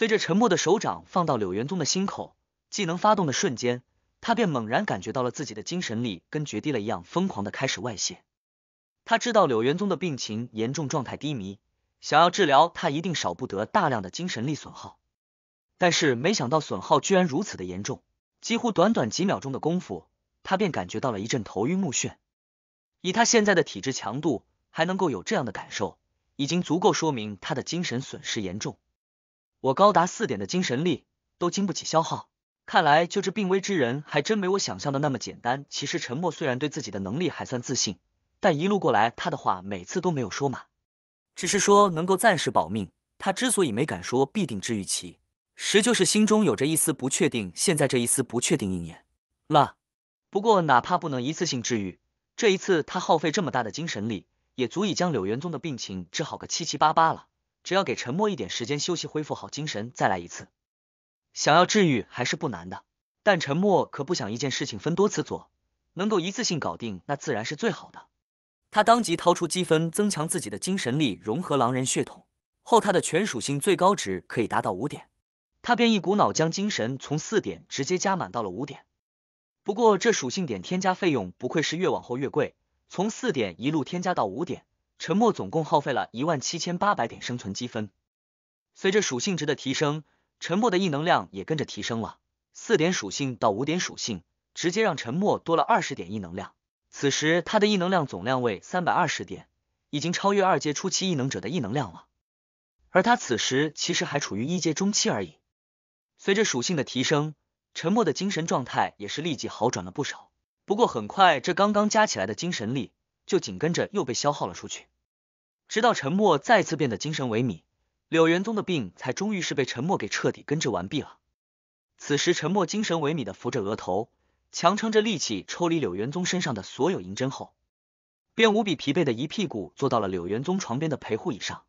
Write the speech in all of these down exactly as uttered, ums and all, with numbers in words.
随着沉默的手掌放到柳元宗的心口，技能发动的瞬间，他便猛然感觉到了自己的精神力跟决堤了一样疯狂的开始外泄。他知道柳元宗的病情严重，状态低迷，想要治疗他一定少不得大量的精神力损耗，但是没想到损耗居然如此的严重，几乎短短几秒钟的功夫，他便感觉到了一阵头晕目眩。以他现在的体质强度，还能够有这样的感受，已经足够说明他的精神损失严重。我高达四点的精神力都经不起消耗，看来救治病危之人还真没我想象的那么简单。其实陈默虽然对自己的能力还算自信，但一路过来他的话每次都没有说满，只是说能够暂时保命。他之所以没敢说必定治愈其，实就是心中有着一丝不确定。现在这一丝不确定应验了。不过哪怕不能一次性治愈，这一次他耗费这么大的精神力，也足以将柳元宗的病情治好个七七八八了。只要给陈默一点时间休息恢复好精神，再来一次。想要治愈还是不难的，但陈默可不想一件事情分多次做，能够一次性搞定那自然是最好的。他当即掏出积分增强自己的精神力，融合狼人血统后，他的全属性最高值可以达到五点，他便一股脑将精神从四点直接加满到了五点。不过这属性点添加费用不愧是越往后越贵，从四点一路添加到五点，陈默总共耗费了一万七千八百点生存积分。随着属性值的提升，陈默的异能量也跟着提升了，四点属性到五点属性，直接让陈默多了二十点异能量。此时他的异能量总量为三百二十点，已经超越二阶初期异能者的异能量了。而他此时其实还处于一阶中期而已。随着属性的提升，陈默的精神状态也是立即好转了不少。不过很快这刚刚加起来的精神力就紧跟着又被消耗了出去，直到陈默再次变得精神萎靡，柳元宗的病才终于是被陈默给彻底根治完毕了。此时陈默精神萎靡的扶着额头，强撑着力气抽离柳元宗身上的所有银针后，便无比疲惫的一屁股坐到了柳元宗床边的陪护椅上，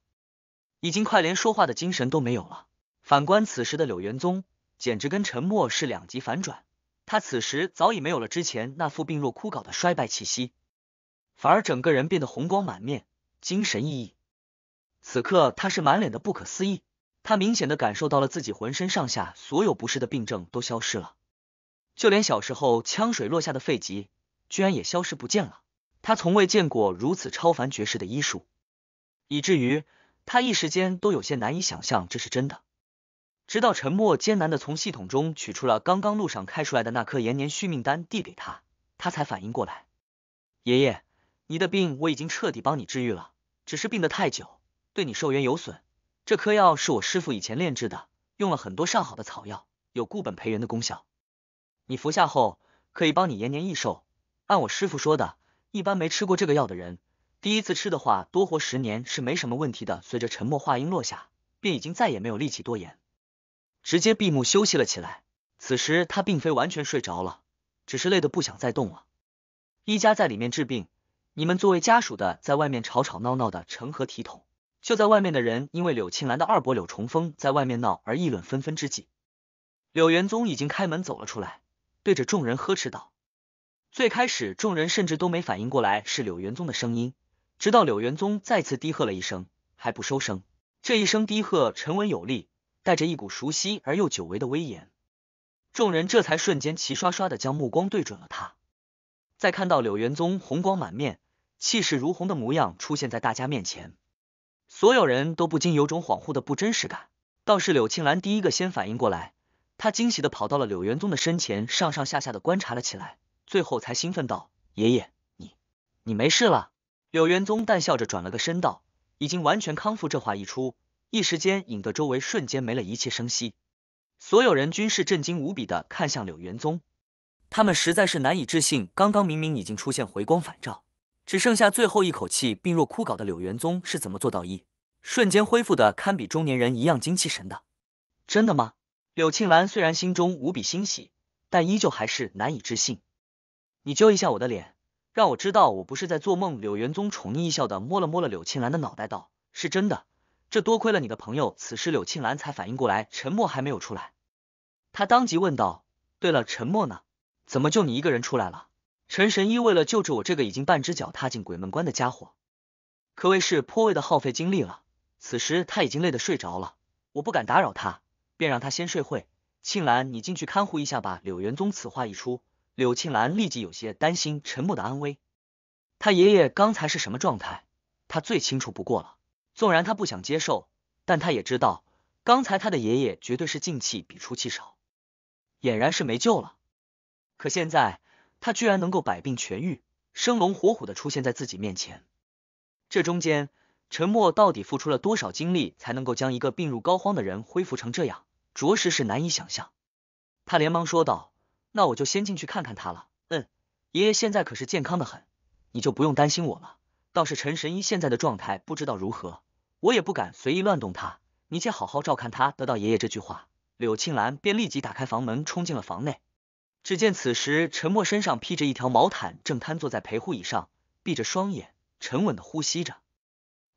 已经快连说话的精神都没有了。反观此时的柳元宗，简直跟陈默是两极反转，他此时早已没有了之前那副病弱枯槁的衰败气息，反而整个人变得红光满面，精神奕奕。此刻他是满脸的不可思议，他明显的感受到了自己浑身上下所有不适的病症都消失了，就连小时候呛水落下的肺疾居然也消失不见了。他从未见过如此超凡绝世的医术，以至于他一时间都有些难以想象这是真的。直到陈默艰难的从系统中取出了刚刚路上开出来的那颗延年续命丹递给他，他才反应过来，爷爷，你的病我已经彻底帮你治愈了，只是病得太久，对你寿元有损。这颗药是我师父以前炼制的，用了很多上好的草药，有固本培元的功效。你服下后可以帮你延年益寿。按我师父说的，一般没吃过这个药的人，第一次吃的话多活十年是没什么问题的。随着沉默话音落下，便已经再也没有力气多言，直接闭目休息了起来。此时他并非完全睡着了，只是累得不想再动了。一家在里面治病，你们作为家属的在外面吵吵闹闹的成何体统。就在外面的人因为柳庆兰的二伯柳重风在外面闹而议论纷纷之际，柳元宗已经开门走了出来，对着众人呵斥道。最开始众人甚至都没反应过来是柳元宗的声音，直到柳元宗再次低喝了一声还不收声。这一声低喝沉稳有力，带着一股熟悉而又久违的威严，众人这才瞬间齐刷刷的将目光对准了他。在看到柳元宗红光满面气势如虹的模样出现在大家面前，所有人都不禁有种恍惚的不真实感。倒是柳庆兰第一个先反应过来，她惊喜的跑到了柳元宗的身前，上上下下的观察了起来，最后才兴奋道，爷爷，你你没事了。柳元宗淡笑着转了个身道，已经完全康复。这话一出，一时间引得周围瞬间没了一切声息，所有人均是震惊无比的看向柳元宗，他们实在是难以置信，刚刚明明已经出现回光返照，只剩下最后一口气病弱枯槁的柳元宗是怎么做到一瞬间恢复的堪比中年人一样精气神的。真的吗？柳庆兰虽然心中无比欣喜，但依旧还是难以置信。你揪一下我的脸，让我知道我不是在做梦。柳元宗宠溺一笑的摸了摸了柳庆兰的脑袋道，是真的，这多亏了你的朋友。此时柳庆兰才反应过来陈默还没有出来，他当即问道，对了，陈默呢？怎么就你一个人出来了？陈神医为了救治我这个已经半只脚踏进鬼门关的家伙，可谓是颇为的耗费精力了，此时他已经累得睡着了，我不敢打扰他，便让他先睡会。庆兰，你进去看护一下吧。柳元宗此话一出，柳庆兰立即有些担心陈默的安危。他爷爷刚才是什么状态，他最清楚不过了。纵然他不想接受，但他也知道，刚才他的爷爷绝对是进气比出气少，俨然是没救了。可现在他居然能够百病痊愈，生龙活虎的出现在自己面前，这中间陈默到底付出了多少精力，才能够将一个病入膏肓的人恢复成这样，着实是难以想象。他连忙说道：“那我就先进去看看他了。嗯，爷爷现在可是健康的很，你就不用担心我了。倒是陈神医现在的状态不知道如何，我也不敢随意乱动他，你且好好照看他。”得到爷爷这句话，柳庆兰便立即打开房门，冲进了房内。只见此时陈默身上披着一条毛毯，正瘫坐在陪护椅上，闭着双眼，沉稳的呼吸着。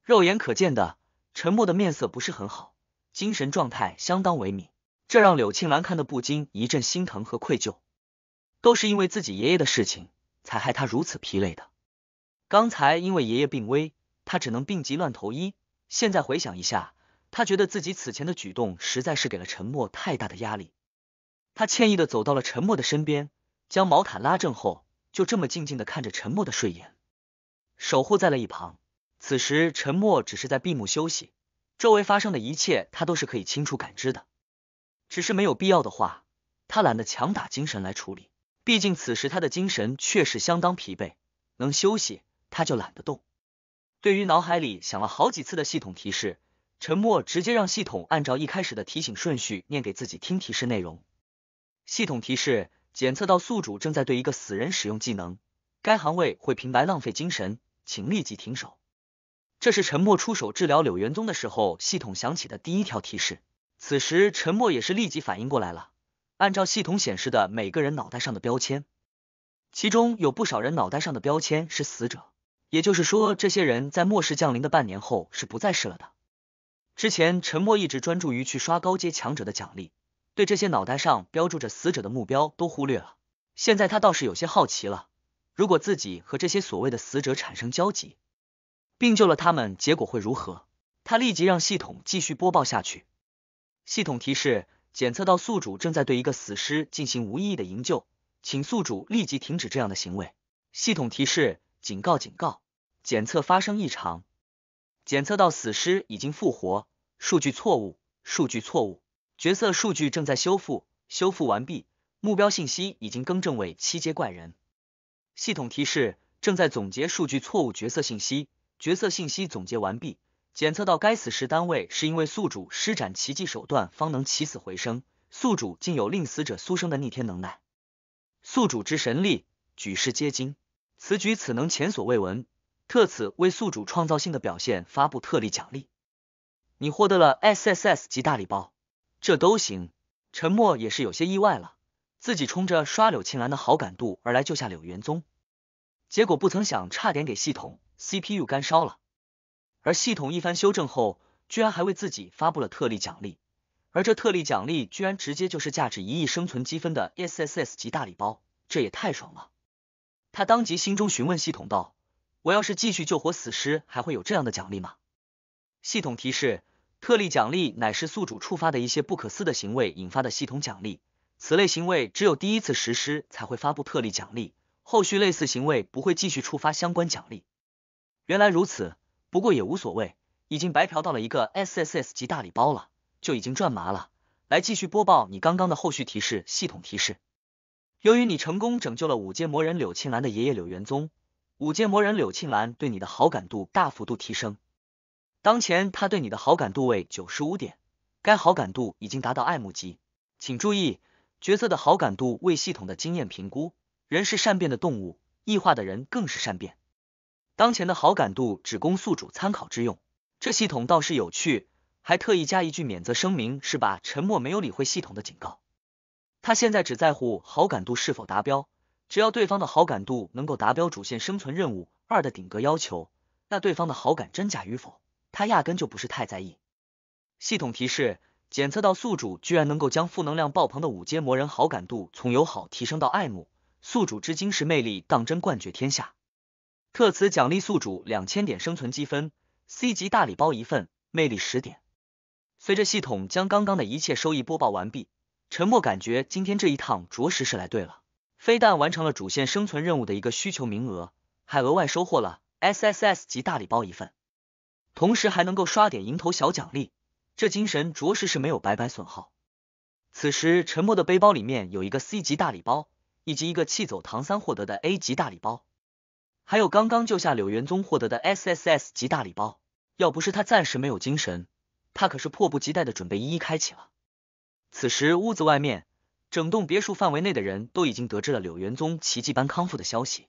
肉眼可见的，陈默的面色不是很好，精神状态相当萎靡，这让柳庆兰看得不禁一阵心疼和愧疚。都是因为自己爷爷的事情，才害他如此疲累的。刚才因为爷爷病危，他只能病急乱投医，现在回想一下，他觉得自己此前的举动实在是给了陈默太大的压力。他歉意的走到了陈默的身边，将毛毯拉正后，就这么静静的看着陈默的睡眼，守护在了一旁。此时陈默只是在闭目休息，周围发生的一切他都是可以清楚感知的，只是没有必要的话，他懒得强打精神来处理，毕竟此时他的精神确实相当疲惫，能休息他就懒得动。对于脑海里想了好几次的系统提示，陈默直接让系统按照一开始的提醒顺序念给自己听提示内容。系统提示：检测到宿主正在对一个死人使用技能，该行位会平白浪费精神，请立即停手。这是陈默出手治疗柳元宗的时候，系统响起的第一条提示。此时陈默也是立即反应过来了，按照系统显示的每个人脑袋上的标签，其中有不少人脑袋上的标签是死者，也就是说这些人在末世降临的半年后是不再是了的。之前陈默一直专注于去刷高阶强者的奖励，对这些脑袋上标注着死者的目标都忽略了。现在他倒是有些好奇了，如果自己和这些所谓的死者产生交集，并救了他们，结果会如何？他立即让系统继续播报下去。系统提示：检测到宿主正在对一个死尸进行无意义的营救，请宿主立即停止这样的行为。系统提示：警告警告，检测发生异常，检测到死尸已经复活，数据错误，数据错误，角色数据正在修复，修复完毕，目标信息已经更正为七阶怪人。系统提示：正在总结数据错误角色信息，角色信息总结完毕，检测到该死尸单位是因为宿主施展奇迹手段方能起死回生，宿主竟有令死者苏生的逆天能耐，宿主之神力，举世皆惊，此举此能前所未闻，特此为宿主创造性的表现发布特例奖励，你获得了 S S S 级大礼包。这都行？陈默也是有些意外了，自己冲着刷柳青兰的好感度而来救下柳元宗，结果不曾想差点给系统C P U 干烧了，而系统一番修正后，居然还为自己发布了特例奖励，而这特例奖励居然直接就是价值一亿生存积分的 S S S 级大礼包，这也太爽了。他当即心中询问系统道：我要是继续救活死尸，还会有这样的奖励吗？系统提示：特例奖励乃是宿主触发的一些不可思的行为引发的系统奖励，此类行为只有第一次实施才会发布特例奖励，后续类似行为不会继续触发相关奖励。原来如此，不过也无所谓，已经白嫖到了一个 S S S 级大礼包了，就已经赚麻了。来继续播报你刚刚的后续提示。系统提示：由于你成功拯救了五阶魔人柳庆兰的爷爷柳元宗，五阶魔人柳庆兰对你的好感度大幅度提升，当前他对你的好感度为九十五点，该好感度已经达到爱慕级。请注意，角色的好感度为系统的经验评估，人是善变的动物，异化的人更是善变。当前的好感度只供宿主参考之用。这系统倒是有趣，还特意加一句免责声明，是吧？陈默没有理会系统的警告，他现在只在乎好感度是否达标，只要对方的好感度能够达标主线生存任务二的顶格要求，那对方的好感真假与否，他压根就不是太在意。系统提示：检测到宿主居然能够将负能量爆棚的五阶魔人好感度从友好提升到爱慕，宿主之精神魅力当真冠绝天下。特此奖励宿主两千点生存积分， C 级大礼包一份，魅力十点。随着系统将刚刚的一切收益播报完毕，陈默感觉今天这一趟着实是来对了，非但完成了主线生存任务的一个需求名额，还额外收获了 S S S 级大礼包一份，同时还能够刷点蝇头小奖励，这精神着实是没有白白损耗。此时陈默的背包里面有一个 C 级大礼包，以及一个气走唐三获得的 A 级大礼包，还有刚刚救下柳元宗获得的 S S S 级大礼包。要不是他暂时没有精神，他可是迫不及待的准备一一开启了。此时屋子外面，整栋别墅范围内的人都已经得知了柳元宗奇迹般康复的消息，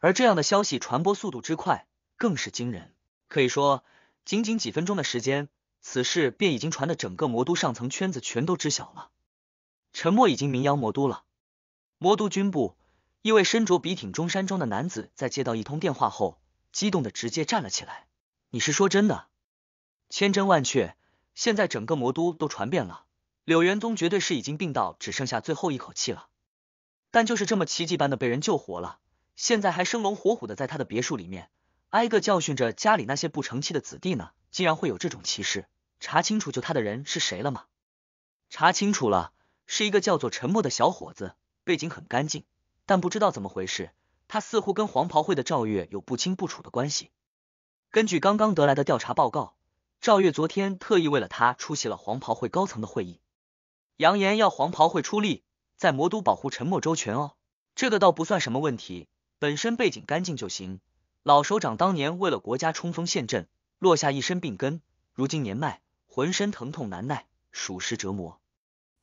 而这样的消息传播速度之快更是惊人，可以说仅仅几分钟的时间，此事便已经传得整个魔都上层圈子全都知晓了。陈默已经名扬魔都了。魔都军部，一位身着笔挺中山装的男子在接到一通电话后，激动的直接站了起来。你是说真的？千真万确，现在整个魔都都传遍了，柳元宗绝对是已经病到只剩下最后一口气了，但就是这么奇迹般的被人救活了，现在还生龙活虎的在他的别墅里面挨个教训着家里那些不成器的子弟呢，竟然会有这种歧视。查清楚救他的人是谁了吗？查清楚了，是一个叫做陈默的小伙子，背景很干净，但不知道怎么回事，他似乎跟黄袍会的赵月有不清不楚的关系。根据刚刚得来的调查报告，赵月昨天特意为了他出席了黄袍会高层的会议，扬言要黄袍会出力在魔都保护陈默周全哦。这个倒不算什么问题，本身背景干净就行，老首长当年为了国家冲锋陷阵落下一身病根，如今年迈浑身疼痛难耐，属实折磨，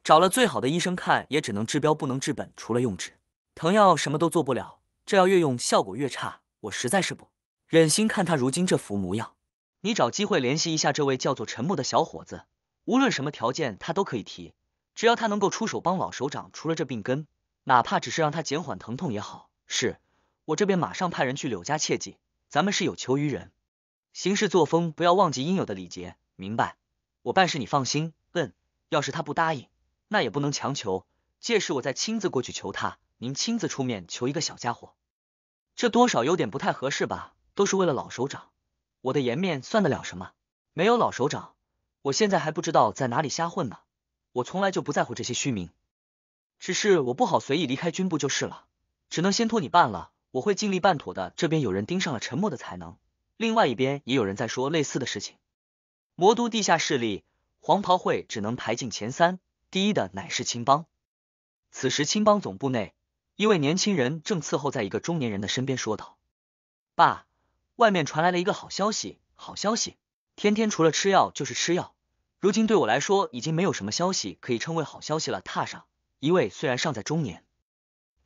找了最好的医生看也只能治标不能治本，除了用止疼药什么都做不了，这药越用效果越差，我实在是不忍心看他如今这副模样。你找机会联系一下这位叫做陈默的小伙子，无论什么条件他都可以提，只要他能够出手帮老首长除了这病根，哪怕只是让他减缓疼痛也好。是，我这边马上派人去柳家，切记咱们是有求于人，行事作风不要忘记应有的礼节，明白？我办事你放心。嗯，要是他不答应那也不能强求，届时我再亲自过去求他，您亲自出面求一个小家伙，这多少有点不太合适吧？都是为了老首长，我的颜面算得了什么？没有老首长，我现在还不知道在哪里瞎混呢，我从来就不在乎这些虚名，只是我不好随意离开军部就是了，只能先托你办了，我会尽力办妥的。这边有人盯上了陈默的才能，另外一边也有人在说类似的事情。魔都地下势力，黄袍会只能排进前三，第一的乃是青帮。此时青帮总部内，一位年轻人正伺候在一个中年人的身边说道：爸，外面传来了一个好消息。好消息？天天除了吃药就是吃药，如今对我来说已经没有什么消息可以称为好消息了。踏上一位虽然尚在中年，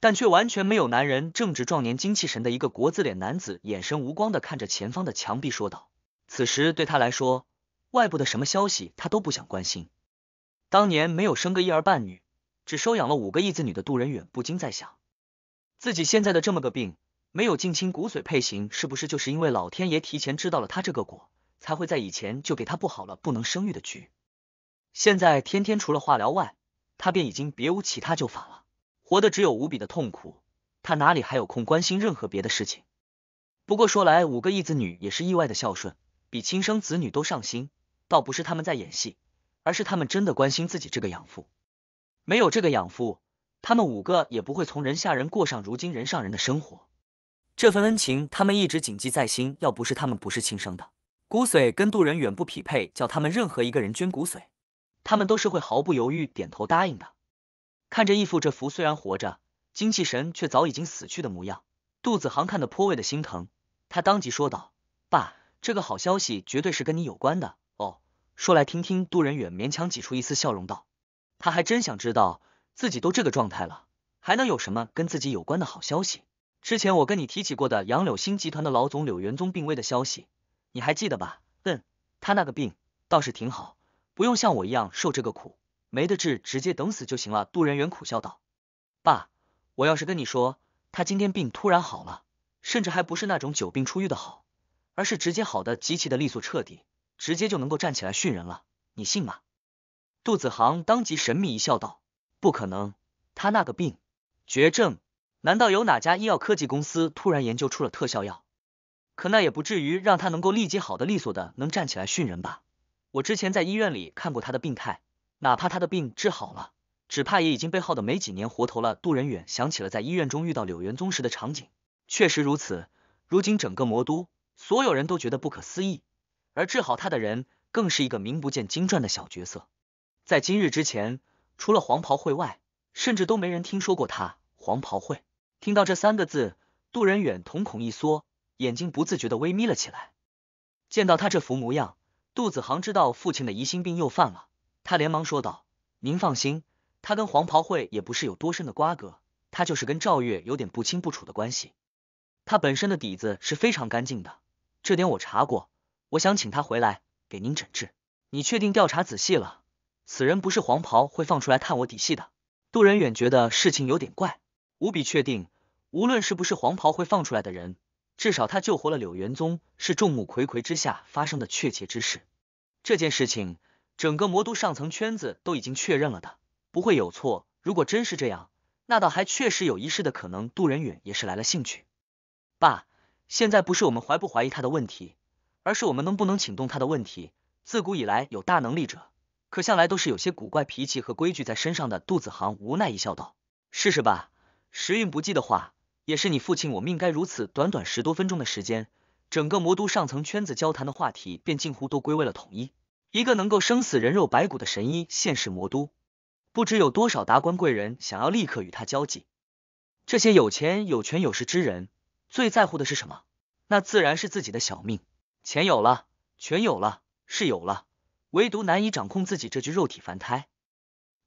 但却完全没有男人正值壮年精气神的一个国字脸男子，眼神无光的看着前方的墙壁说道。此时对他来说，外部的什么消息他都不想关心，当年没有生个一儿半女，只收养了五个义子女的杜仁远不禁在想，自己现在的这么个病，没有近亲骨髓配型，是不是就是因为老天爷提前知道了他这个果，才会在以前就给他布好了不能生育的局？现在天天除了化疗外，他便已经别无其他救法了，活得只有无比的痛苦，他哪里还有空关心任何别的事情？不过说来，五个义子女也是意外的孝顺，比亲生子女都上心，倒不是他们在演戏，而是他们真的关心自己这个养父。没有这个养父，他们五个也不会从人下人过上如今人上人的生活，这份恩情他们一直谨记在心。要不是他们不是亲生的，骨髓跟杜仁远不匹配，叫他们任何一个人捐骨髓，他们都是会毫不犹豫点头答应的。看着义父这幅虽然活着精气神却早已经死去的模样，杜子航看得颇为的心疼，他当即说道：爸，这个好消息绝对是跟你有关的哦。说来听听。杜仁远勉强挤出一丝笑容道，他还真想知道，自己都这个状态了，还能有什么跟自己有关的好消息？之前我跟你提起过的杨柳新集团的老总柳元宗病危的消息，你还记得吧？嗯，他那个病倒是挺好，不用像我一样受这个苦，没得治，直接等死就行了。杜仁远苦笑道：爸，我要是跟你说，他今天病突然好了，甚至还不是那种久病初愈的好，而是直接好的极其的利索彻底，直接就能够站起来训人了，你信吗？杜子航当即神秘一笑道：不可能，他那个病，绝症，难道有哪家医药科技公司突然研究出了特效药？可那也不至于让他能够立即好的利索的能站起来训人吧？我之前在医院里看过他的病态，哪怕他的病治好了，只怕也已经被耗得没几年活头了。杜仁远想起了在医院中遇到柳元宗时的场景，确实如此。如今整个魔都，所有人都觉得不可思议，而治好他的人更是一个名不见经传的小角色。在今日之前，除了黄袍会外，甚至都没人听说过他。黄袍会，听到这三个字，杜仁远瞳孔一缩，眼睛不自觉的微眯了起来。见到他这副模样，杜子航知道父亲的疑心病又犯了，他连忙说道：“您放心，他跟黄袍会也不是有多深的瓜葛，他就是跟赵月有点不清不楚的关系。他本身的底子是非常干净的，这点我查过。我想请他回来给您诊治。你确定调查仔细了？此人不是黄袍会放出来探我底细的。”杜仁远觉得事情有点怪，无比确定，无论是不是黄袍会放出来的人，至少他救活了柳元宗，是众目睽睽之下发生的确切之事。这件事情，整个魔都上层圈子都已经确认了的，不会有错。如果真是这样，那倒还确实有一事的可能。杜仁远也是来了兴趣。爸，现在不是我们怀不怀疑他的问题，而是我们能不能请动他的问题。自古以来有大能力者，可向来都是有些古怪脾气和规矩在身上的。杜子航无奈一笑道：“试试吧，时运不济的话，也是你父亲我命该如此。”短短十多分钟的时间，整个魔都上层圈子交谈的话题便近乎都归为了统一。一个能够生死人肉白骨的神医现世魔都，不知有多少达官贵人想要立刻与他交际。这些有钱有权有势之人最在乎的是什么？那自然是自己的小命。钱有了，权有了，势有了，唯独难以掌控自己这具肉体凡胎。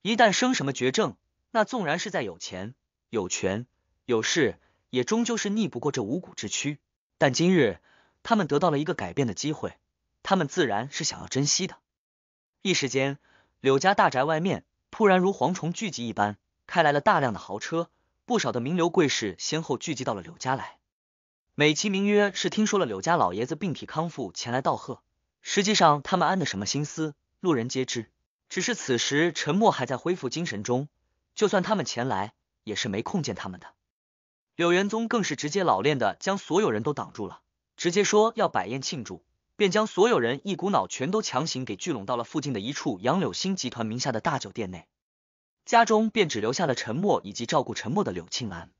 一旦生什么绝症，那纵然是再有钱有权有势，也终究是逆不过这五谷之躯。但今日他们得到了一个改变的机会，他们自然是想要珍惜的。一时间，柳家大宅外面突然如蝗虫聚集一般开来了大量的豪车，不少的名流贵士先后聚集到了柳家来，美其名曰是听说了柳家老爷子病体康复前来道贺，实际上他们安的什么心思，路人皆知。只是此时陈默还在恢复精神中，就算他们前来也是没空见他们的。柳元宗更是直接老练的将所有人都挡住了，直接说要摆宴庆祝，便将所有人一股脑全都强行给聚拢到了附近的一处杨柳新集团名下的大酒店内。家中便只留下了陈默以及照顾陈默的柳庆兰。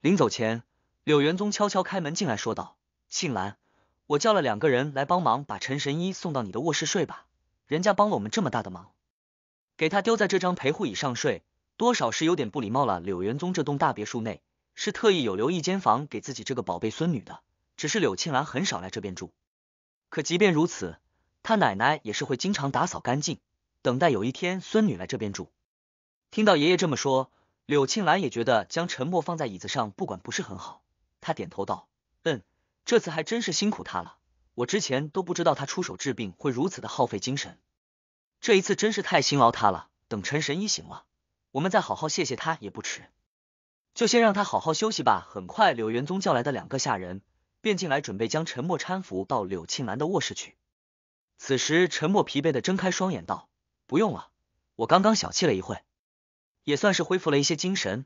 临走前，柳元宗悄悄开门进来说道：“庆兰，我叫了两个人来帮忙把陈神医送到你的卧室睡吧，人家帮了我们这么大的忙，给他丢在这张陪护椅上睡，多少是有点不礼貌了。”柳元宗这栋大别墅内是特意有留一间房给自己这个宝贝孙女的，只是柳庆兰很少来这边住。可即便如此，她奶奶也是会经常打扫干净，等待有一天孙女来这边住。听到爷爷这么说，柳庆兰也觉得将陈默放在椅子上不管不是很好，她点头道：“嗯，这次还真是辛苦她了，我之前都不知道她出手治病会如此的耗费精神，这一次真是太辛劳她了。等陈神医醒了，我们再好好谢谢她也不迟。就先让他好好休息吧。”很快，柳元宗叫来的两个下人便进来，准备将陈默搀扶到柳庆兰的卧室去。此时陈默疲惫的睁开双眼道：“不用了，我刚刚小憩了一会，也算是恢复了一些精神，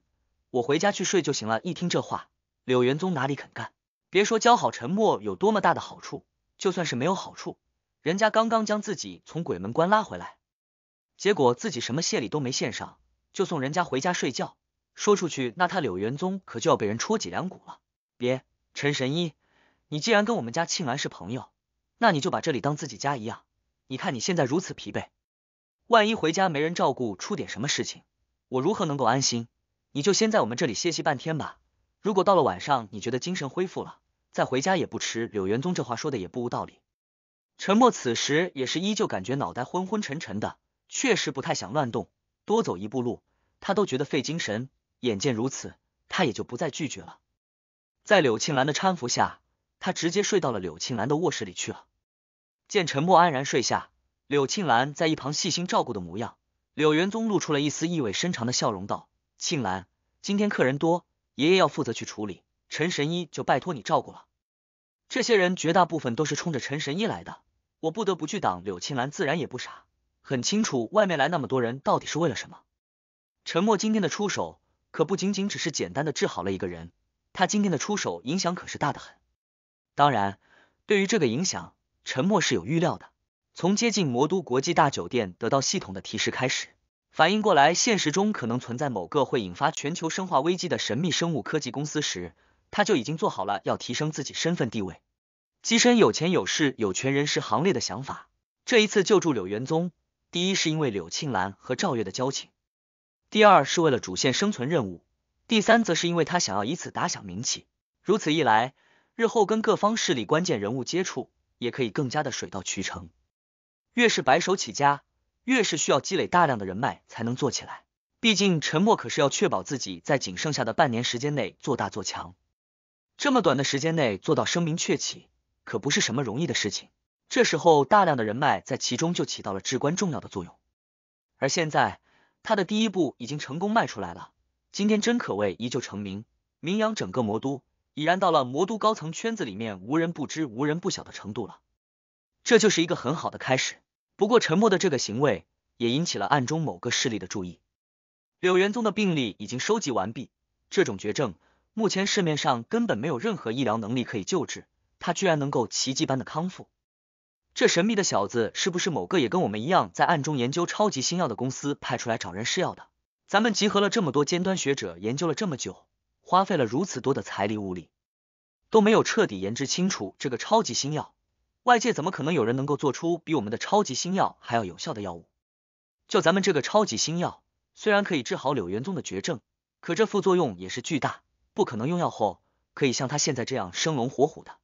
我回家去睡就行了。”一听这话，柳元宗哪里肯干？别说教好陈默有多么大的好处，就算是没有好处，人家刚刚将自己从鬼门关拉回来，结果自己什么谢礼都没献上，就送人家回家睡觉，说出去那他柳元宗可就要被人戳脊梁骨了。“别，陈神医，你既然跟我们家庆兰是朋友，那你就把这里当自己家一样，你看你现在如此疲惫，万一回家没人照顾出点什么事情，我如何能够安心？你就先在我们这里歇息半天吧，如果到了晚上你觉得精神恢复了，再回家也不迟。”柳元宗这话说的也不无道理。陈默此时也是依旧感觉脑袋昏昏沉沉的，确实不太想乱动，多走一步路他都觉得费精神，眼见如此，他也就不再拒绝了。在柳庆兰的搀扶下，他直接睡到了柳庆兰的卧室里去了。见陈默安然睡下，柳庆兰在一旁细心照顾的模样，柳元宗露出了一丝意味深长的笑容道：“庆兰，今天客人多，爷爷要负责去处理，陈神医就拜托你照顾了。这些人绝大部分都是冲着陈神医来的，我不得不去挡。”柳庆兰自然也不傻，很清楚外面来那么多人到底是为了什么。陈默今天的出手可不仅仅只是简单的治好了一个人，他今天的出手影响可是大得很。当然，对于这个影响，陈默是有预料的。从接近魔都国际大酒店得到系统的提示开始，反应过来现实中可能存在某个会引发全球生化危机的神秘生物科技公司时，他就已经做好了要提升自己身份地位、跻身有钱有势有权人士行列的想法。这一次救助柳元宗，第一是因为柳庆兰和赵月的交情，第二是为了主线生存任务，第三则是因为他想要以此打响名气。如此一来，日后跟各方势力关键人物接触，也可以更加的水到渠成。越是白手起家，越是需要积累大量的人脉才能做起来。毕竟陈默可是要确保自己在仅剩下的半年时间内做大做强，这么短的时间内做到声名鹊起，可不是什么容易的事情。这时候大量的人脉在其中就起到了至关重要的作用。而现在，他的第一步已经成功迈出来了。今天真可谓一就成名，名扬整个魔都，已然到了魔都高层圈子里面无人不知无人不晓的程度了。这就是一个很好的开始。不过陈默的这个行为也引起了暗中某个势力的注意。柳元宗的病例已经收集完毕，这种绝症目前市面上根本没有任何医疗能力可以救治，他居然能够奇迹般的康复。这神秘的小子是不是某个也跟我们一样在暗中研究超级新药的公司派出来找人试药的？咱们集合了这么多尖端学者，研究了这么久，花费了如此多的财力物力，都没有彻底研制清楚这个超级新药。外界怎么可能有人能够做出比我们的超级新药还要有效的药物？就咱们这个超级新药，虽然可以治好柳元宗的绝症，可这副作用也是巨大，不可能用药后可以像他现在这样生龙活虎的。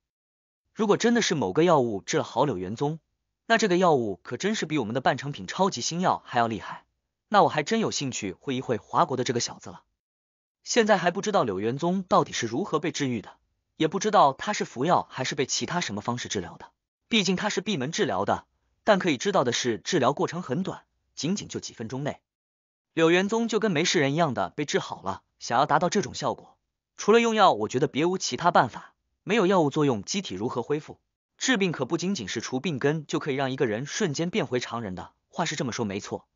如果真的是某个药物治了好柳元宗，那这个药物可真是比我们的半成品超级新药还要厉害。那我还真有兴趣会一会华国的这个小子了。现在还不知道柳元宗到底是如何被治愈的，也不知道他是服药还是被其他什么方式治疗的，毕竟他是闭门治疗的。但可以知道的是，治疗过程很短，仅仅就几分钟内，柳元宗就跟没事人一样的被治好了。想要达到这种效果，除了用药，我觉得别无其他办法。没有药物作用，机体如何恢复？治病可不仅仅是除病根就可以让一个人瞬间变回常人的。话是这么说没错，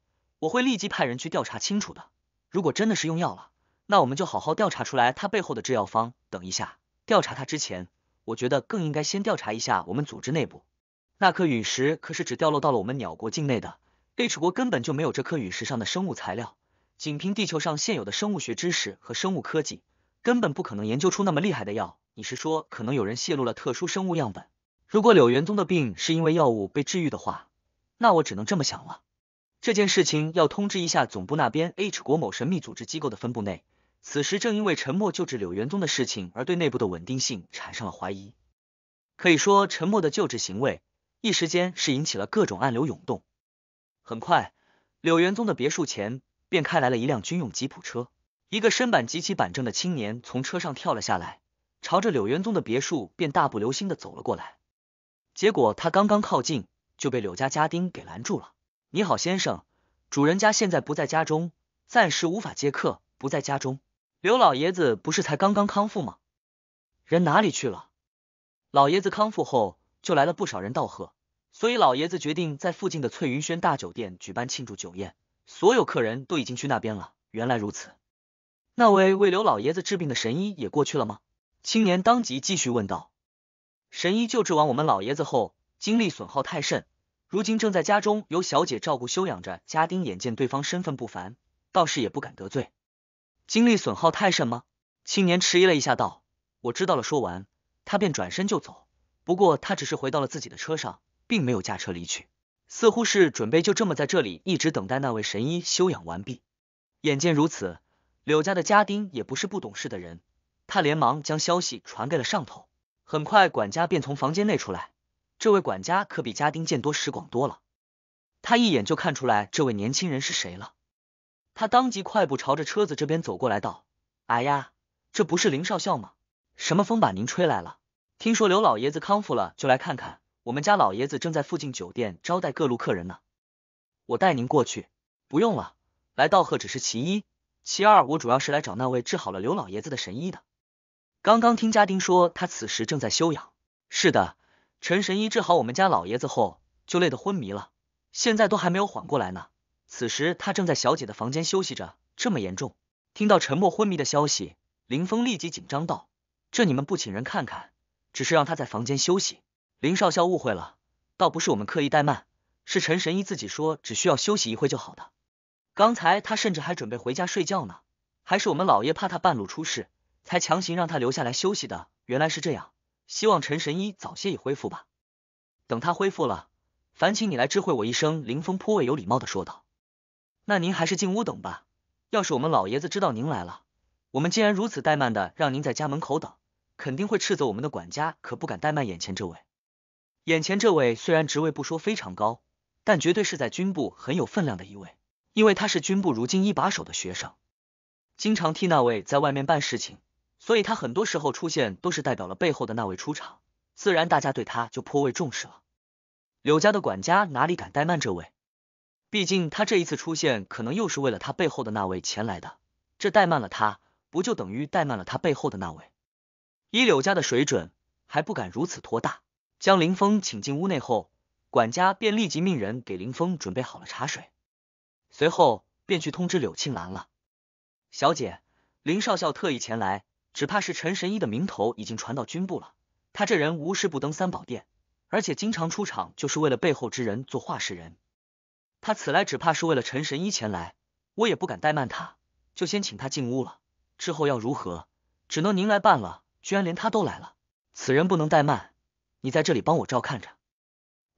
我会立即派人去调查清楚的。如果真的是用药了，那我们就好好调查出来他背后的制药方。等一下，调查他之前，我觉得更应该先调查一下我们组织内部。那颗陨石可是只掉落到了我们鸟国境内的 H 国根本就没有这颗陨石上的生物材料，仅凭地球上现有的生物学知识和生物科技，根本不可能研究出那么厉害的药。你是说可能有人泄露了特殊生物样本？如果柳元宗的病是因为药物被治愈的话，那我只能这么想了。这件事情要通知一下总部那边 H 国某神秘组织机构的分部内。此时正因为陈默救治柳元宗的事情而对内部的稳定性产生了怀疑，可以说陈默的救治行为一时间是引起了各种暗流涌动。很快，柳元宗的别墅前便开来了一辆军用吉普车，一个身板极其板正的青年从车上跳了下来，朝着柳元宗的别墅便大步流星的走了过来。结果他刚刚靠近就被柳家家丁给拦住了。你好先生，主人家现在不在家中，暂时无法接客，不在家中。柳老爷子不是才刚刚康复吗？人哪里去了？老爷子康复后就来了不少人道贺，所以老爷子决定在附近的翠云轩大酒店举办庆祝酒宴，所有客人都已经去那边了。原来如此，那位为柳老爷子治病的神医也过去了吗？青年当即继续问道。神医救治完我们老爷子后，精力损耗太甚，如今正在家中由小姐照顾休养着。家丁眼见对方身份不凡，倒是也不敢得罪。精力损耗太甚吗？青年迟疑了一下道，我知道了。说完他便转身就走，不过他只是回到了自己的车上，并没有驾车离去，似乎是准备就这么在这里一直等待那位神医休养完毕。眼见如此，柳家的家丁也不是不懂事的人，他连忙将消息传给了上头。很快管家便从房间内出来，这位管家可比家丁见多识广多了，他一眼就看出来这位年轻人是谁了。他当即快步朝着车子这边走过来道，哎呀，这不是林少校吗？什么风把您吹来了？听说刘老爷子康复了，就来看看，我们家老爷子正在附近酒店招待各路客人呢。我带您过去。不用了，来道贺只是其一，其二我主要是来找那位治好了刘老爷子的神医的。刚刚听家丁说他此时正在休养。是的，陈神医治好我们家老爷子后就累得昏迷了，现在都还没有缓过来呢，此时他正在小姐的房间休息着。这么严重？听到陈默昏迷的消息，林峰立即紧张道，这你们不请人看看，只是让他在房间休息？林少校误会了，倒不是我们刻意怠慢，是陈神医自己说只需要休息一会就好的。刚才他甚至还准备回家睡觉呢，还是我们老爷怕他半路出事，才强行让他留下来休息的。原来是这样，希望陈神医早些已恢复吧。等他恢复了，烦请你来知会我一声。林峰颇为有礼貌的说道。那您还是进屋等吧，要是我们老爷子知道您来了，我们竟然如此怠慢的让您在家门口等，肯定会斥责我们的管家，可不敢怠慢眼前这位。眼前这位虽然职位不说非常高，但绝对是在军部很有分量的一位，因为他是军部如今一把手的学生，经常替那位在外面办事情，所以他很多时候出现都是代表了背后的那位出场，自然大家对他就颇为重视了。柳家的管家哪里敢怠慢这位，毕竟他这一次出现可能又是为了他背后的那位前来的，这怠慢了他，不就等于怠慢了他背后的那位？以柳家的水准，还不敢如此拖大。将林峰请进屋内后，管家便立即命人给林峰准备好了茶水，随后便去通知柳庆兰了。小姐，林少校特意前来，只怕是陈神医的名头已经传到军部了，他这人无事不登三宝殿，而且经常出场就是为了背后之人做话事人，他此来只怕是为了陈神医前来，我也不敢怠慢他，就先请他进屋了，之后要如何只能您来办了。居然连他都来了，此人不能怠慢，你在这里帮我照看着。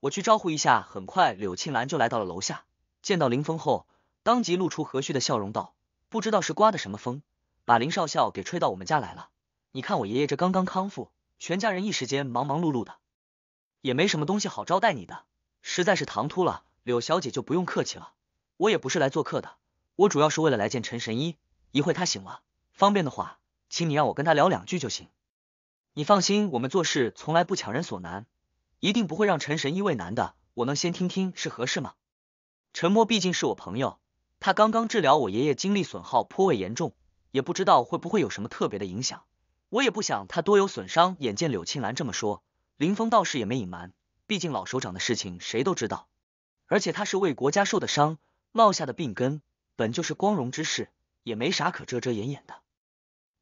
我去招呼一下。很快柳庆兰就来到了楼下，见到林峰后当即露出和煦的笑容道，不知道是刮的什么风，把林少校给吹到我们家来了，你看我爷爷这刚刚康复，全家人一时间忙忙碌碌的，也没什么东西好招待你的，实在是唐突了。柳小姐就不用客气了，我也不是来做客的，我主要是为了来见陈神医，一会他醒了，方便的话请你让我跟他聊两句就行。你放心，我们做事从来不强人所难，一定不会让陈神医为难的。我能先听听是合适吗？陈默毕竟是我朋友，他刚刚治疗我爷爷精力损耗颇为严重，也不知道会不会有什么特别的影响，我也不想他多有损伤。眼见柳青兰这么说，林峰倒是也没隐瞒，毕竟老首长的事情谁都知道，而且他是为国家受的伤落下的病根，本就是光荣之事，也没啥可遮遮掩掩的。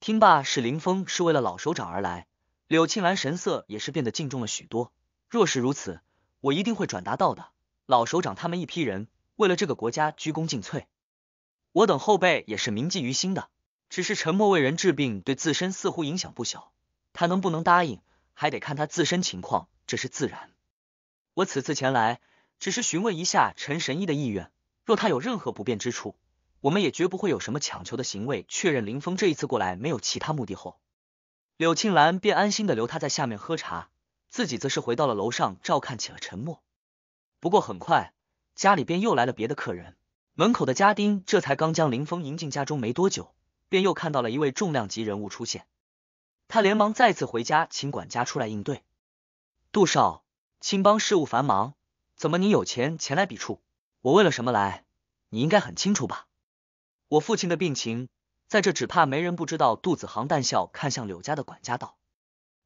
听罢是林峰是为了老首长而来，柳庆兰神色也是变得敬重了许多。若是如此，我一定会转达到的。老首长他们一批人为了这个国家鞠躬尽瘁，我等后辈也是铭记于心的。只是陈默为人治病，对自身似乎影响不小，他能不能答应还得看他自身情况，这是自然。我此次前来只是询问一下陈神医的意愿，若他有任何不便之处，我们也绝不会有什么强求的行为。确认林峰这一次过来没有其他目的后，柳庆兰便安心的留他在下面喝茶，自己则是回到了楼上照看起了陈默。不过很快家里边又来了别的客人，门口的家丁这才刚将林峰迎进家中没多久，便又看到了一位重量级人物出现，他连忙再次回家请管家出来应对。杜少，青帮事务繁忙，怎么你有钱前来笔触？我为了什么来，你应该很清楚吧？我父亲的病情，在这只怕没人不知道。杜子航淡笑看向柳家的管家道，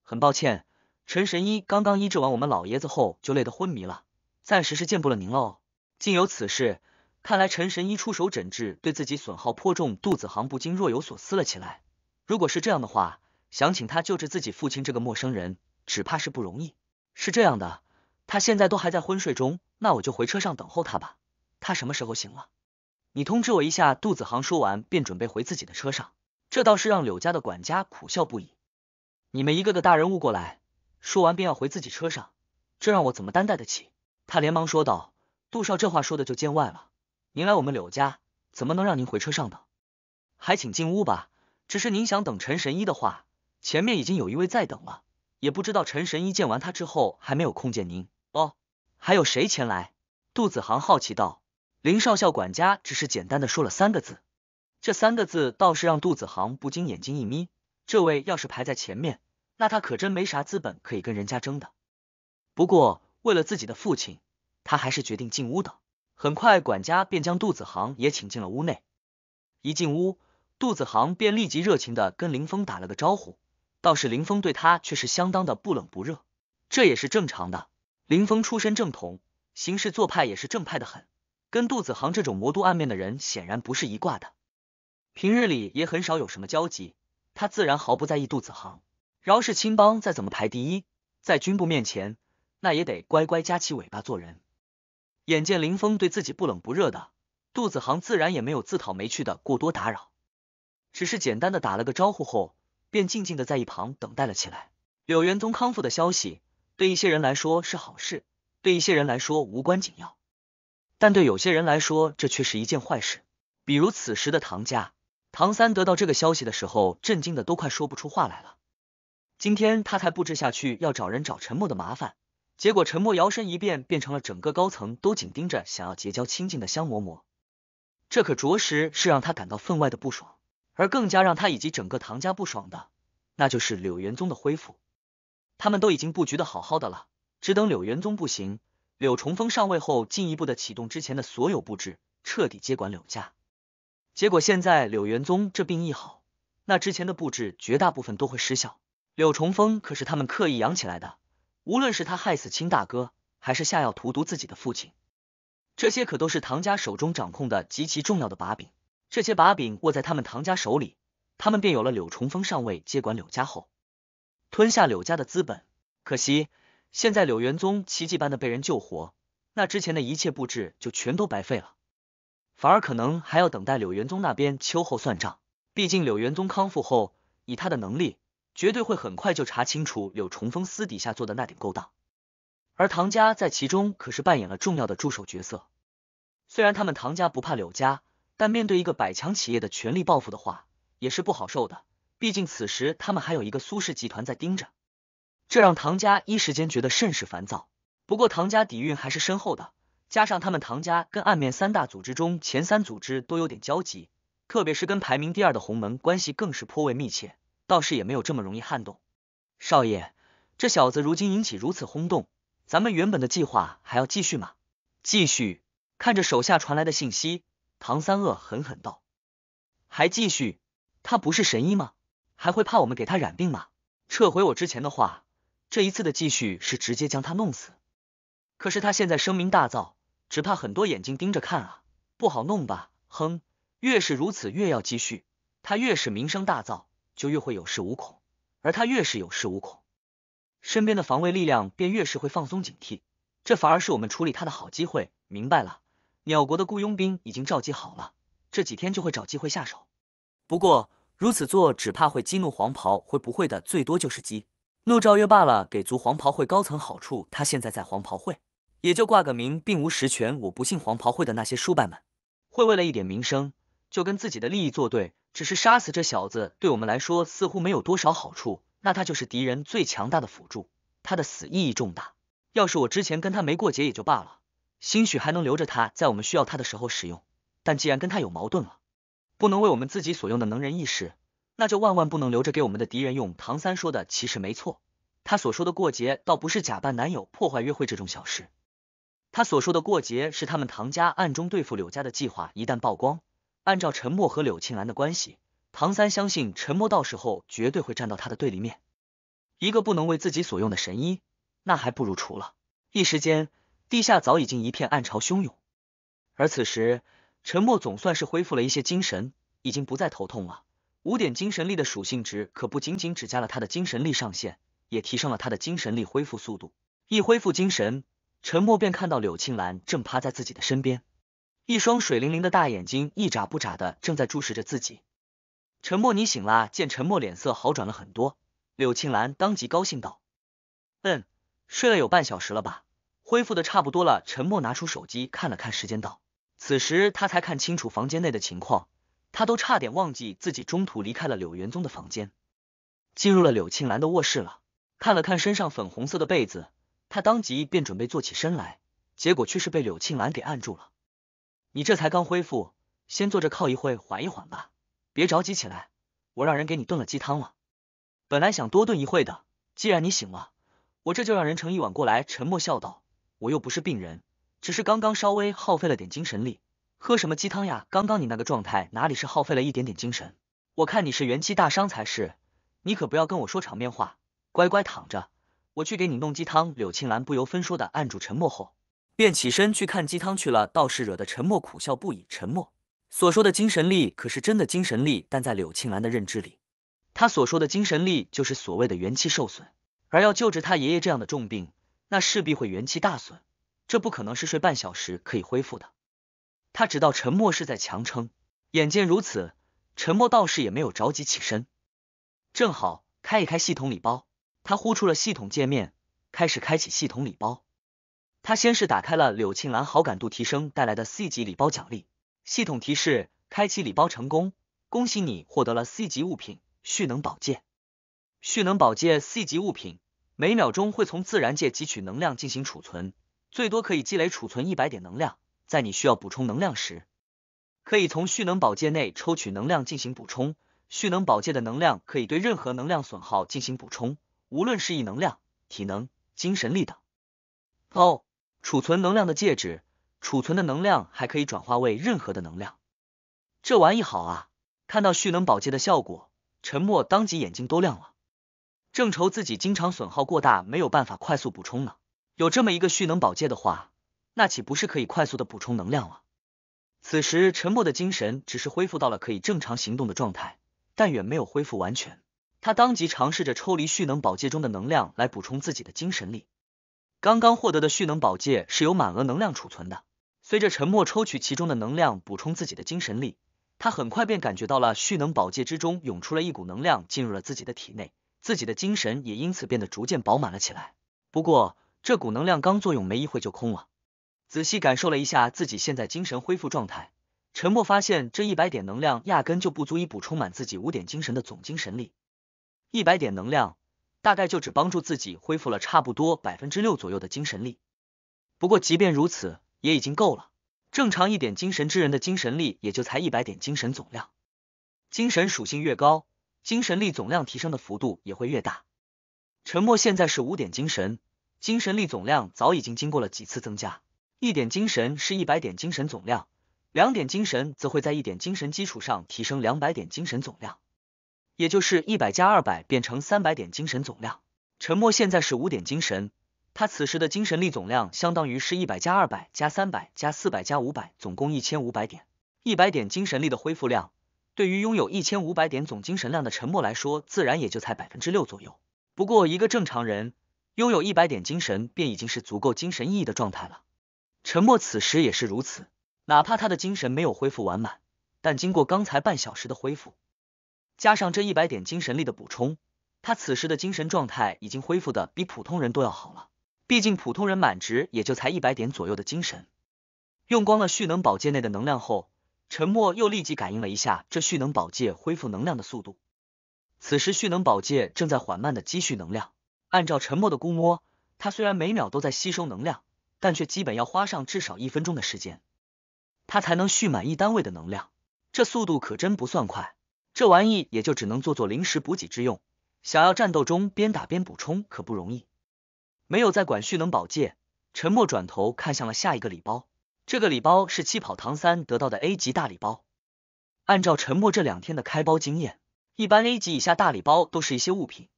很抱歉，陈神医刚刚医治完我们老爷子后就累得昏迷了，暂时是见不了您喽。竟有此事，看来陈神医出手诊治对自己损耗颇重。杜子航不禁若有所思了起来，如果是这样的话，想请他救治自己父亲这个陌生人只怕是不容易。是这样的，他现在都还在昏睡中，那我就回车上等候他吧，他什么时候醒了你通知我一下。杜子航说完便准备回自己的车上，这倒是让柳家的管家苦笑不已，你们一个个大人物过来，说完便要回自己车上，这让我怎么担待得起？他连忙说道，杜少这话说的就见外了，您来我们柳家怎么能让您回车上的？还请进屋吧，只是您想等陈神医的话，前面已经有一位在等了，也不知道陈神医见完他之后还没有空见您哦。还有谁前来？杜子航好奇道。林少校管家只是简单的说了三个字，这三个字倒是让杜子航不禁眼睛一眯，这位要是排在前面，那他可真没啥资本可以跟人家争的。不过为了自己的父亲，他还是决定进屋的。很快管家便将杜子航也请进了屋内，一进屋杜子航便立即热情的跟林峰打了个招呼，倒是林峰对他却是相当的不冷不热，这也是正常的，林峰出身正统，行事做派也是正派的很，跟杜子航这种魔都暗面的人显然不是一挂的，平日里也很少有什么交集，他自然毫不在意杜子航。饶是青帮再怎么排第一，在军部面前那也得乖乖夹起尾巴做人。眼见林峰对自己不冷不热的，杜子航自然也没有自讨没趣的过多打扰，只是简单的打了个招呼后，便静静的在一旁等待了起来。柳元宗康复的消息，对一些人来说是好事，对一些人来说无关紧要，但对有些人来说，这却是一件坏事。比如此时的唐家，唐三得到这个消息的时候，震惊的都快说不出话来了。今天他才布置下去要找人找陈默的麻烦，结果陈默摇身一变，变成了整个高层都紧盯着想要结交亲近的香嬷嬷，这可着实是让他感到分外的不爽。而更加让他以及整个唐家不爽的，那就是柳元宗的恢复。他们都已经布局的好好的了，只等柳元宗不行，柳重风上位后，进一步的启动之前的所有布置，彻底接管柳家。结果现在柳元宗这病一好，那之前的布置绝大部分都会失效。柳重风可是他们刻意养起来的，无论是他害死亲大哥，还是下药荼毒自己的父亲，这些可都是唐家手中掌控的极其重要的把柄。这些把柄握在他们唐家手里，他们便有了柳重风上位接管柳家后吞下柳家的资本。可惜现在柳元宗奇迹般的被人救活，那之前的一切布置就全都白费了，反而可能还要等待柳元宗那边秋后算账。毕竟柳元宗康复后，以他的能力绝对会很快就查清楚柳重风私底下做的那点勾当，而唐家在其中可是扮演了重要的助手角色。虽然他们唐家不怕柳家，但面对一个百强企业的全力报复的话，也是不好受的。毕竟此时他们还有一个苏氏集团在盯着，这让唐家一时间觉得甚是烦躁。不过唐家底蕴还是深厚的，加上他们唐家跟暗面三大组织中前三组织都有点交集，特别是跟排名第二的洪门关系更是颇为密切，倒是也没有这么容易撼动。少爷，这小子如今引起如此轰动，咱们原本的计划还要继续吗？继续。看着手下传来的信息，唐三恶狠狠道：还继续？他不是神医吗？还会怕我们给他染病吗？撤回我之前的话，这一次的继续是直接将他弄死。可是他现在声名大噪，只怕很多眼睛盯着看啊，不好弄吧。哼，越是如此越要继续，他越是名声大噪，就越会有恃无恐，而他越是有恃无恐，身边的防卫力量便越是会放松警惕，这反而是我们处理他的好机会。明白了，鸟国的雇佣兵已经召集好了，这几天就会找机会下手。不过如此做只怕会激怒黄袍会，不会的，最多就是激怒赵月罢了。给足黄袍会高层好处，他现在在黄袍会也就挂个名，并无实权。我不信黄袍会的那些叔伯们会为了一点名声就跟自己的利益作对，只是杀死这小子对我们来说似乎没有多少好处，那他就是敌人最强大的辅助，他的死意义重大。要是我之前跟他没过节也就罢了，兴许还能留着他在我们需要他的时候使用，但既然跟他有矛盾了，不能为我们自己所用的能人一时，那就万万不能留着给我们的敌人用。唐三说的其实没错，他所说的过节倒不是假扮男友破坏约会这种小事，他所说的过节是他们唐家暗中对付柳家的计划一旦曝光，按照陈默和柳庆兰的关系，唐三相信陈默到时候绝对会站到他的对立面。一个不能为自己所用的神医，那还不如除了。一时间地下早已经一片暗潮汹涌，而此时陈默总算是恢复了一些精神，已经不再头痛了。五点精神力的属性值可不仅仅只加了他的精神力上限，也提升了他的精神力恢复速度。一恢复精神，陈默便看到柳庆兰正趴在自己的身边，一双水灵灵的大眼睛一眨不眨的正在注视着自己。陈默，你醒啦！见陈默脸色好转了很多，柳庆兰当即高兴道：嗯，睡了有半小时了吧，恢复的差不多了。陈默拿出手机看了看时间道，此时他才看清楚房间内的情况，他都差点忘记自己中途离开了柳元宗的房间，进入了柳庆兰的卧室了。看了看身上粉红色的被子，他当即便准备坐起身来，结果却是被柳庆兰给按住了。你这才刚恢复，先坐着靠一会，缓一缓吧，别着急起来，我让人给你炖了鸡汤了。本来想多炖一会的，既然你醒了，我这就让人盛一碗过来。陈默笑道，我又不是病人，只是刚刚稍微耗费了点精神力，喝什么鸡汤呀？刚刚你那个状态哪里是耗费了一点点精神，我看你是元气大伤才是，你可不要跟我说场面话，乖乖躺着，我去给你弄鸡汤。柳青兰不由分说的按住陈默后便起身去看鸡汤去了，倒是惹得陈默苦笑不已。陈默所说的精神力可是真的精神力，但在柳庆兰的认知里，他所说的精神力就是所谓的元气受损，而要救治他爷爷这样的重病，那势必会元气大损，这不可能是睡半小时可以恢复的。他知道陈默是在强撑，眼见如此，陈默倒是也没有着急起身，正好开一开系统礼包。他呼出了系统界面，开始开启系统礼包。他先是打开了柳庆兰好感度提升带来的 C 级礼包奖励，系统提示开启礼包成功，恭喜你获得了 C 级物品蓄能宝戒。蓄能宝戒 C 级物品每秒钟会从自然界汲取能量进行储存，最多可以积累储存一百点能量，在你需要补充能量时，可以从蓄能宝戒内抽取能量进行补充。蓄能宝戒的能量可以对任何能量损耗进行补充，无论是异能量、体能、精神力等。哦，储存能量的戒指，储存的能量还可以转化为任何的能量。这玩意好啊！看到蓄能宝戒的效果，陈默当即眼睛都亮了。正愁自己经常损耗过大，没有办法快速补充呢。有这么一个蓄能宝戒的话，那岂不是可以快速的补充能量了？此时陈默的精神只是恢复到了可以正常行动的状态，但远没有恢复完全。他当即尝试着抽离蓄能宝戒中的能量来补充自己的精神力。刚刚获得的蓄能宝戒是有满额能量储存的，随着陈默抽取其中的能量补充自己的精神力，他很快便感觉到了蓄能宝戒之中涌出了一股能量进入了自己的体内，自己的精神也因此变得逐渐饱满了起来。不过这股能量刚作用没一会就空了。仔细感受了一下自己现在精神恢复状态，陈默发现这一百点能量压根就不足以补充满自己五点精神的总精神力。一百点能量大概就只帮助自己恢复了差不多 百分之六 左右的精神力。不过即便如此也已经够了，正常一点精神之人的精神力也就才一百点精神总量。精神属性越高，精神力总量提升的幅度也会越大。陈默现在是五点精神，精神力总量早已经经过了几次增加。一点精神是一百点精神总量，两点精神则会在一点精神基础上提升两百点精神总量。也就是一百加二百变成三百点精神总量。陈默现在是五点精神，他此时的精神力总量相当于是一百加二百加三百加四百加五百，总共一千五百点。一百点精神力的恢复量，对于拥有一千五百点总精神量的陈默来说，自然也就才 百分之六 左右。不过一个正常人拥有一百点精神便已经是足够精神奕奕的状态了。陈默此时也是如此，哪怕他的精神没有恢复完满，但经过刚才半小时的恢复，加上这一百点精神力的补充，他此时的精神状态已经恢复的比普通人都要好了。毕竟普通人满值也就才一百点左右的精神。用光了蓄能宝戒内的能量后，陈默又立即感应了一下这蓄能宝戒恢复能量的速度。此时蓄能宝戒正在缓慢的积蓄能量，按照陈默的估摸，他虽然每秒都在吸收能量，但却基本要花上至少一分钟的时间，他才能蓄满一单位的能量。这速度可真不算快。这玩意也就只能做做临时补给之用，想要战斗中边打边补充可不容易。没有再管蓄能宝戒，陈默转头看向了下一个礼包。这个礼包是七跑堂三得到的 A 级大礼包。按照陈默这两天的开包经验，一般 A 级以下大礼包都是一些物品，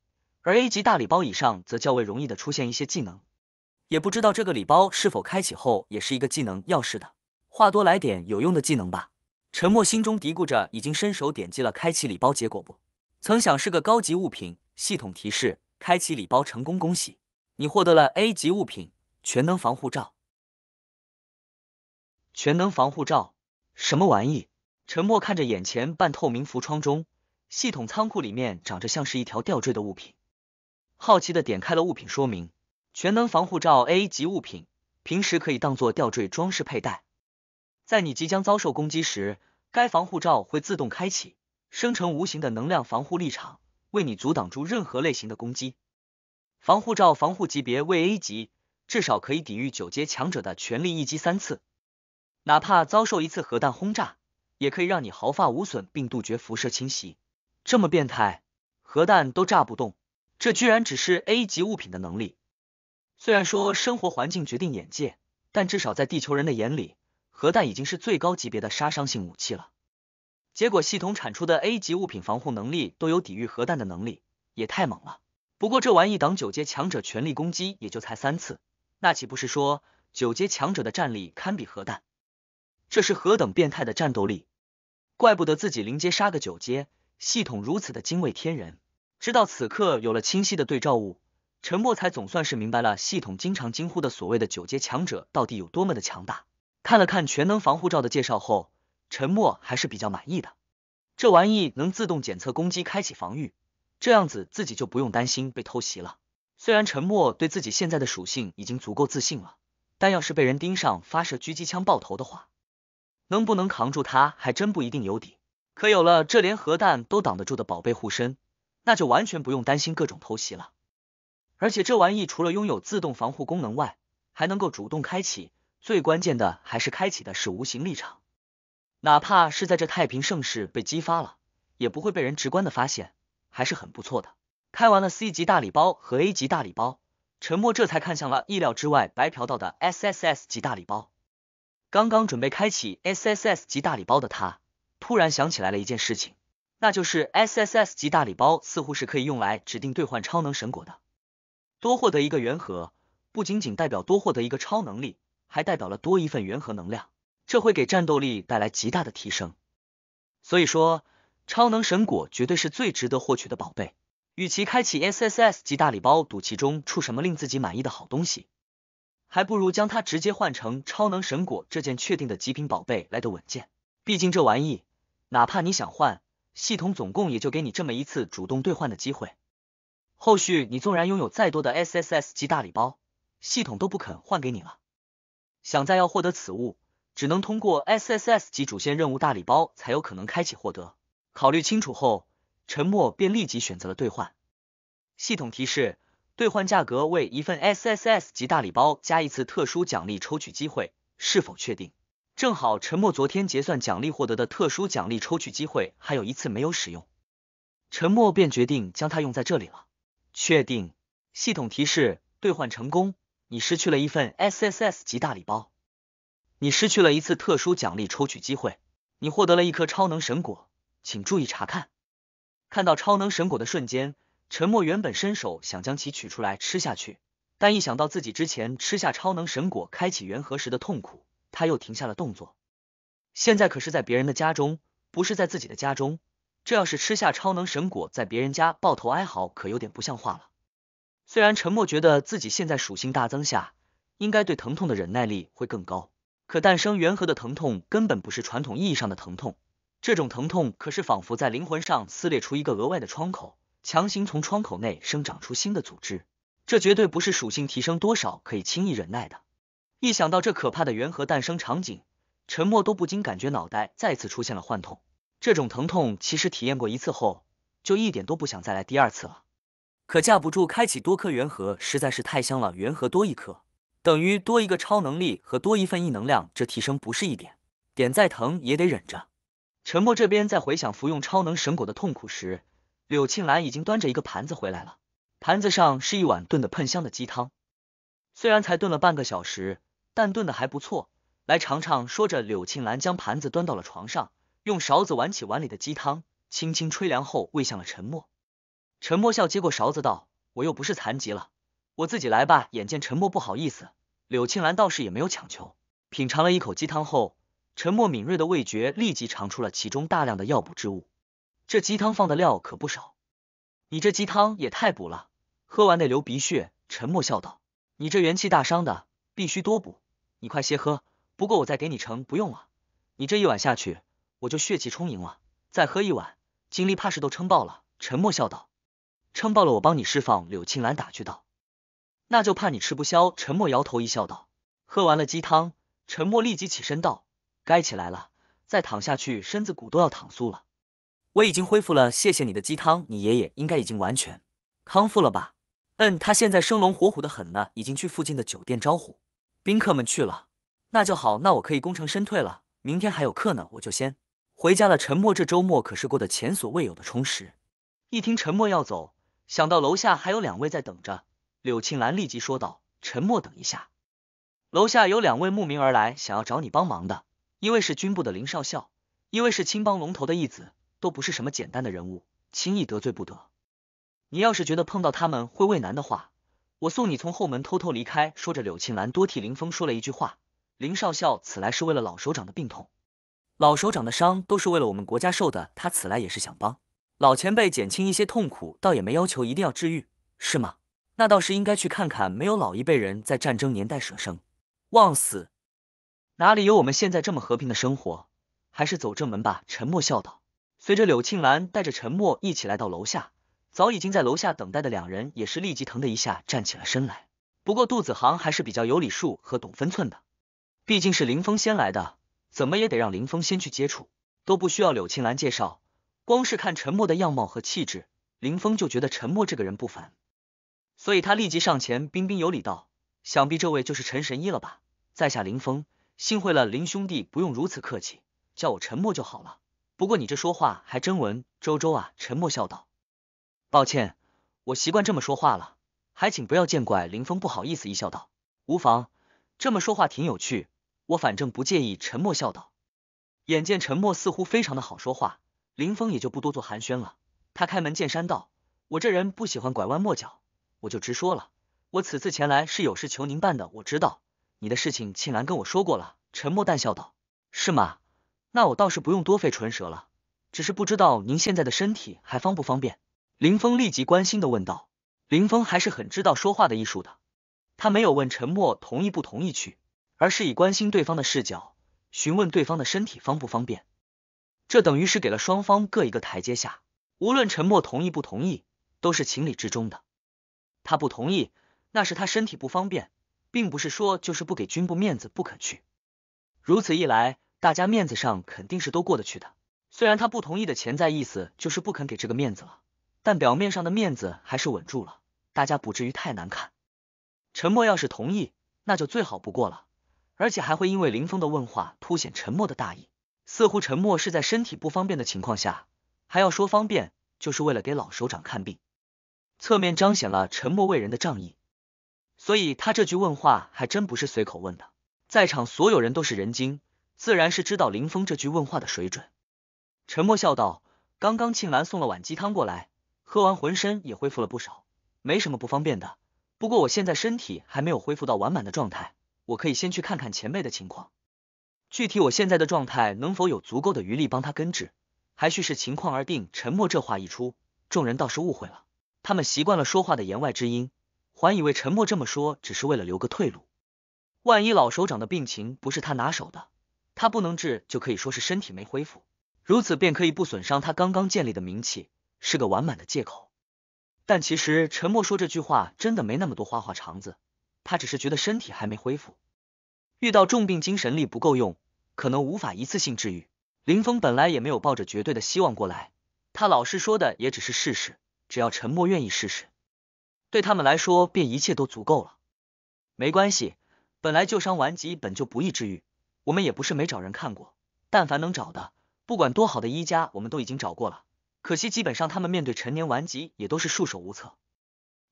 而 A 级大礼包以上则较为容易的出现一些技能。也不知道这个礼包是否开启后也是一个技能钥匙的，话多来点有用的技能吧。陈默心中嘀咕着，已经伸手点击了开启礼包，结果不曾想是个高级物品。系统提示开启礼包成功，恭喜你获得了 A 级物品全能防护罩。全能防护罩什么玩意？陈默看着眼前半透明浮窗中系统仓库里面长着像是一条吊坠的物品，好奇的点开了物品说明。全能防护罩 A 级物品，平时可以当作吊坠装饰佩戴，在你即将遭受攻击时，该防护罩会自动开启，生成无形的能量防护立场，为你阻挡住任何类型的攻击。防护罩防护级别为 A 级，至少可以抵御九阶强者的全力一击三次，哪怕遭受一次核弹轰炸，也可以让你毫发无损并杜绝辐射侵袭。这么变态，核弹都炸不动，这居然只是 A 级物品的能力。虽然说生活环境决定眼界，但至少在地球人的眼里，核弹已经是最高级别的杀伤性武器了。结果系统产出的 A 级物品防护能力都有抵御核弹的能力，也太猛了。不过这玩意挡九阶强者全力攻击也就才三次，那岂不是说九阶强者的战力堪比核弹？这是何等变态的战斗力，怪不得自己零阶杀个九阶，系统如此的惊为天人。直到此刻有了清晰的对照物，陈默才总算是明白了系统经常惊呼的所谓的九阶强者到底有多么的强大。看了看全能防护罩的介绍后，陈默还是比较满意的。这玩意能自动检测攻击，开启防御，这样子自己就不用担心被偷袭了。虽然陈默对自己现在的属性已经足够自信了，但要是被人盯上发射狙击枪爆头的话，能不能扛住他还真不一定有底。可有了这连核弹都挡得住的宝贝护身，那就完全不用担心各种偷袭了。而且这玩意除了拥有自动防护功能外，还能够主动开启，最关键的还是开启的是无形立场。哪怕是在这太平盛世被激发了，也不会被人直观的发现，还是很不错的。开完了 C 级大礼包和 A 级大礼包，陈默这才看向了意料之外白嫖到的 S S S 级大礼包。刚刚准备开启 S S S 级大礼包的他，突然想起来了一件事情，那就是 S S S 级大礼包似乎是可以用来指定兑换超能神果的。多获得一个元核，不仅仅代表多获得一个超能力，还代表了多一份元核能量，这会给战斗力带来极大的提升。所以说，超能神果绝对是最值得获取的宝贝。与其开启 S S S 级大礼包赌其中出什么令自己满意的好东西，还不如将它直接换成超能神果这件确定的极品宝贝来得稳健。毕竟这玩意哪怕你想换，系统总共也就给你这么一次主动兑换的机会，后续你纵然拥有再多的 S S S 级大礼包，系统都不肯换给你了。想再要获得此物，只能通过 S S S 级主线任务大礼包才有可能开启获得。考虑清楚后，陈默便立即选择了兑换。系统提示，兑换价格为一份 S S S 级大礼包加一次特殊奖励抽取机会，是否确定？正好陈默昨天结算奖励获得的特殊奖励抽取机会还有一次没有使用，陈默便决定将它用在这里了。确定。系统提示，兑换成功，你失去了一份 S S S 级大礼包，你失去了一次特殊奖励抽取机会，你获得了一颗超能神果，请注意查看。看到超能神果的瞬间，陈默原本伸手想将其取出来吃下去，但一想到自己之前吃下超能神果开启元核时的痛苦，他又停下了动作。现在可是在别人的家中，不是在自己的家中，这要是吃下超能神果，在别人家抱头哀嚎，可有点不像话了。虽然陈默觉得自己现在属性大增下，应该对疼痛的忍耐力会更高，可诞生元核的疼痛根本不是传统意义上的疼痛，这种疼痛可是仿佛在灵魂上撕裂出一个额外的窗口，强行从窗口内生长出新的组织，这绝对不是属性提升多少可以轻易忍耐的。一想到这可怕的元核诞生场景，陈默都不禁感觉脑袋再次出现了幻痛。这种疼痛其实体验过一次后，就一点都不想再来第二次了。可架不住开启多颗元核实在是太香了，元核多一颗，等于多一个超能力和多一份异能量，这提升不是一点，点再疼也得忍着。陈默这边在回想服用超能神果的痛苦时，柳庆兰已经端着一个盘子回来了，盘子上是一碗炖得喷香的鸡汤。虽然才炖了半个小时，但炖得还不错，来尝尝。说着，柳庆兰将盘子端到了床上，用勺子碗起碗里的鸡汤，轻轻吹凉后喂向了陈默。陈默笑接过勺子道，我又不是残疾了，我自己来吧。眼见陈默不好意思，柳庆兰倒是也没有强求。品尝了一口鸡汤后，陈默敏锐的味觉立即尝出了其中大量的药补之物，这鸡汤放的料可不少。你这鸡汤也太补了，喝完得流鼻血。陈默笑道，你这元气大伤的，必须多补，你快些喝，不过我再给你盛。不用了，你这一碗下去，我就血气充盈了，再喝一碗，精力怕是都撑爆了。陈默笑道。撑爆了我帮你释放，柳庆兰打趣道。那就怕你吃不消。陈默摇头一笑道。喝完了鸡汤，陈默立即起身道，该起来了，再躺下去身子骨都要躺酥了。我已经恢复了，谢谢你的鸡汤，你爷爷应该已经完全康复了吧？嗯，他现在生龙活虎的很呢，已经去附近的酒店招呼宾客们去了。那就好，那我可以功成身退了，明天还有课呢，我就先回家了。陈默这周末可是过得前所未有的充实。一听陈默要走，想到楼下还有两位在等着，柳庆兰立即说道，陈默等一下，楼下有两位慕名而来想要找你帮忙的，一位是军部的林少校，一位是青帮龙头的义子，都不是什么简单的人物，轻易得罪不得。你要是觉得碰到他们会为难的话，我送你从后门偷偷离开。说着，柳庆兰多替林峰说了一句话，林少校此来是为了老首长的病痛，老首长的伤都是为了我们国家受的，他此来也是想帮老前辈减轻一些痛苦，倒也没要求一定要治愈，是吗？那倒是应该去看看没有老一辈人在战争年代舍生忘死，哪里有我们现在这么和平的生活？还是走正门吧。”陈默笑道。随着柳庆兰带着陈默一起来到楼下，早已经在楼下等待的两人也是立即腾的一下站起了身来。不过杜子航还是比较有礼数和懂分寸的，毕竟是林峰先来的，怎么也得让林峰先去接触，都不需要柳庆兰介绍。光是看陈默的样貌和气质，林峰就觉得陈默这个人不凡，所以他立即上前彬彬有礼道：“想必这位就是陈神医了吧？在下林峰，幸会了林兄弟，不用如此客气，叫我陈默就好了。不过你这说话还真文绉绉啊。”陈默笑道：“抱歉，我习惯这么说话了，还请不要见怪。”林峰不好意思一笑道：“无妨，这么说话挺有趣，我反正不介意。”陈默笑道。眼见陈默似乎非常的好说话，林峰也就不多做寒暄了，他开门见山道：“我这人不喜欢拐弯抹角，我就直说了，我此次前来是有事求您办的。我知道你的事情庆兰跟我说过了。”陈默淡笑道：“是吗？那我倒是不用多费唇舌了，只是不知道您现在的身体还方不方便？”林峰立即关心的问道。林峰还是很知道说话的艺术的，他没有问陈默同意不同意去，而是以关心对方的视角询问对方的身体方不方便，这等于是给了双方各一个台阶下，无论陈默同意不同意都是情理之中的。他不同意，那是他身体不方便，并不是说就是不给军部面子不肯去。如此一来，大家面子上肯定是都过得去的。虽然他不同意的潜在意思就是不肯给这个面子了，但表面上的面子还是稳住了，大家不至于太难看。陈默要是同意，那就最好不过了，而且还会因为林峰的问话凸显陈默的大意，似乎陈默是在身体不方便的情况下还要说方便，就是为了给老首长看病，侧面彰显了陈默为人的仗义。所以他这句问话还真不是随口问的，在场所有人都是人精，自然是知道林峰这句问话的水准。陈默笑道：“刚刚庆兰送了碗鸡汤过来，喝完浑身也恢复了不少，没什么不方便的。不过我现在身体还没有恢复到完满的状态，我可以先去看看前辈的情况，具体我现在的状态能否有足够的余力帮他根治，还需视情况而定。”陈默这话一出，众人倒是误会了。他们习惯了说话的言外之音，还以为陈默这么说只是为了留个退路，万一老首长的病情不是他拿手的，他不能治，就可以说是身体没恢复，如此便可以不损伤他刚刚建立的名气，是个完满的借口。但其实陈默说这句话真的没那么多花花肠子，他只是觉得身体还没恢复，遇到重病精神力不够用，可能无法一次性治愈。林峰本来也没有抱着绝对的希望过来，他老师说的也只是试试，只要陈默愿意试试，对他们来说便一切都足够了。没关系，本来旧伤顽疾本就不易治愈，我们也不是没找人看过，但凡能找的，不管多好的医家，我们都已经找过了。可惜基本上他们面对陈年顽疾也都是束手无策，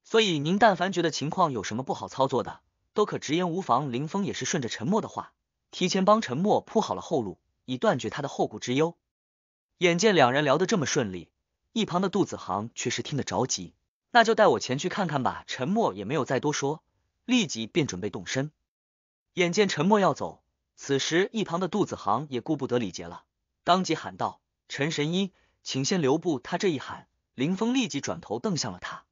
所以您但凡觉得情况有什么不好操作的，都可直言无妨。林峰也是顺着陈默的话，提前帮陈默铺好了后路，以断绝他的后顾之忧。眼见两人聊得这么顺利，一旁的杜子航却是听得着急。那就带我前去看看吧。陈默也没有再多说，立即便准备动身。眼见陈默要走，此时一旁的杜子航也顾不得礼节了，当即喊道：“陈神医，请先留步。”他这一喊，林峰立即转头瞪向了他，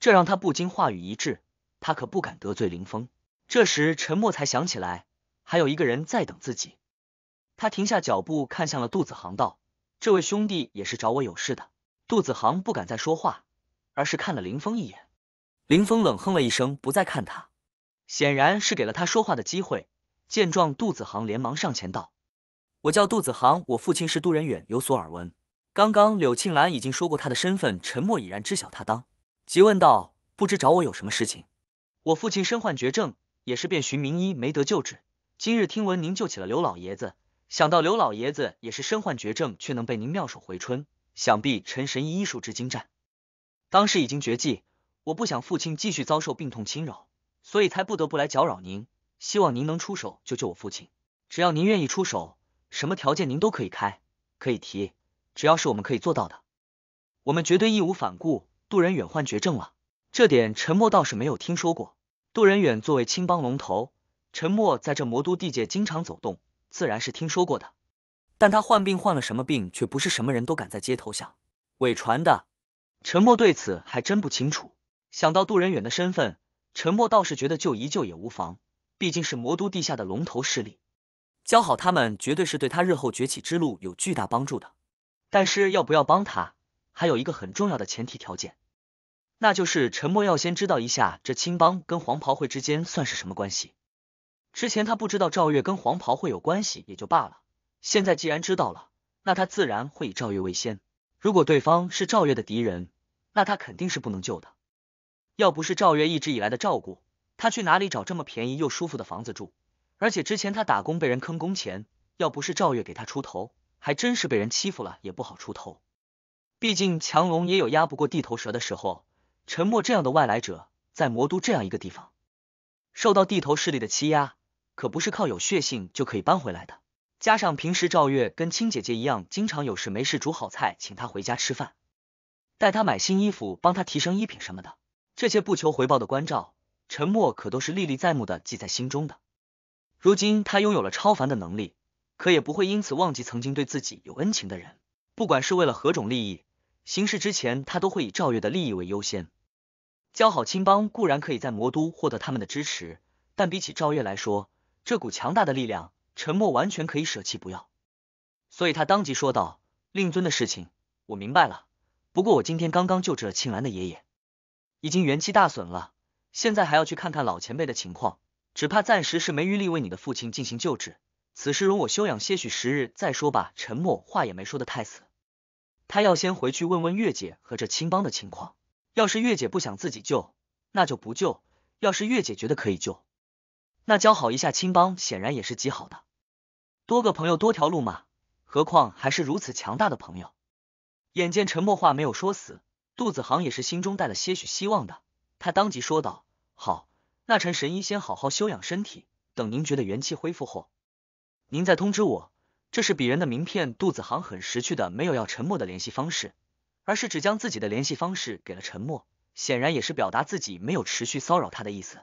这让他不禁话语一滞，他可不敢得罪林峰。这时陈默才想起来还有一个人在等自己，他停下脚步看向了杜子航道：“这位兄弟也是找我有事的？”杜子航不敢再说话，而是看了林峰一眼。林峰冷哼了一声，不再看他，显然是给了他说话的机会。见状，杜子航连忙上前道：“我叫杜子航，我父亲是杜仁远，有所耳闻。”刚刚柳庆兰已经说过他的身份，陈默已然知晓他当，即问道：“不知找我有什么事情？”“我父亲身患绝症，也是遍寻名医，没得救治。今日听闻您救起了刘老爷子，想到刘老爷子也是身患绝症，却能被您妙手回春，想必陈神医医术之精湛，当时已经绝迹。我不想父亲继续遭受病痛侵扰，所以才不得不来搅扰您，希望您能出手救救我父亲。只要您愿意出手，什么条件您都可以开，可以提，只要是我们可以做到的，我们绝对义无反顾。”杜仁远患绝症了，这点陈默倒是没有听说过。杜仁远作为青帮龙头，陈默在这魔都地界经常走动，自然是听说过的，但他患病患了什么病，却不是什么人都敢在街头想。伪传的，陈默对此还真不清楚。想到杜仁远的身份，陈默倒是觉得救一救也无妨，毕竟是魔都地下的龙头势力，教好他们绝对是对他日后崛起之路有巨大帮助的。但是要不要帮他，还有一个很重要的前提条件，那就是陈默要先知道一下这青帮跟黄袍会之间算是什么关系。之前他不知道赵月跟黄袍会有关系也就罢了，现在既然知道了，那他自然会以赵月为先。如果对方是赵月的敌人，那他肯定是不能救的。要不是赵月一直以来的照顾，他去哪里找这么便宜又舒服的房子住？而且之前他打工被人坑工钱，要不是赵月给他出头，还真是被人欺负了也不好出头。毕竟强龙也有压不过地头蛇的时候，陈默这样的外来者在魔都这样一个地方受到地头势力的欺压，可不是靠有血性就可以扳回来的。加上平时赵月跟亲姐姐一样，经常有事没事煮好菜请她回家吃饭，带她买新衣服，帮她提升衣品什么的，这些不求回报的关照，陈默可都是历历在目的记在心中的。如今他拥有了超凡的能力，可也不会因此忘记曾经对自己有恩情的人。不管是为了何种利益，行事之前他都会以赵月的利益为优先。交好青帮固然可以在魔都获得他们的支持，但比起赵月来说，这股强大的力量陈默完全可以舍弃不要。所以他当即说道，令尊的事情我明白了，不过我今天刚刚救治了青兰的爷爷，已经元气大损了，现在还要去看看老前辈的情况，只怕暂时是没余力为你的父亲进行救治，此事容我休养些许时日再说吧。陈默话也没说得太死，他要先回去问问月姐和这青帮的情况，要是月姐不想自己救，那就不救，要是月姐觉得可以救，那交好一下青帮显然也是极好的，多个朋友多条路嘛，何况还是如此强大的朋友。眼见陈默话没有说死，杜子航也是心中带了些许希望的，他当即说道，好，那陈神医先好好休养身体，等您觉得元气恢复后您再通知我。这是鄙人的名片。杜子航很识趣的没有要陈默的联系方式，而是只将自己的联系方式给了陈默，显然也是表达自己没有持续骚扰他的意思。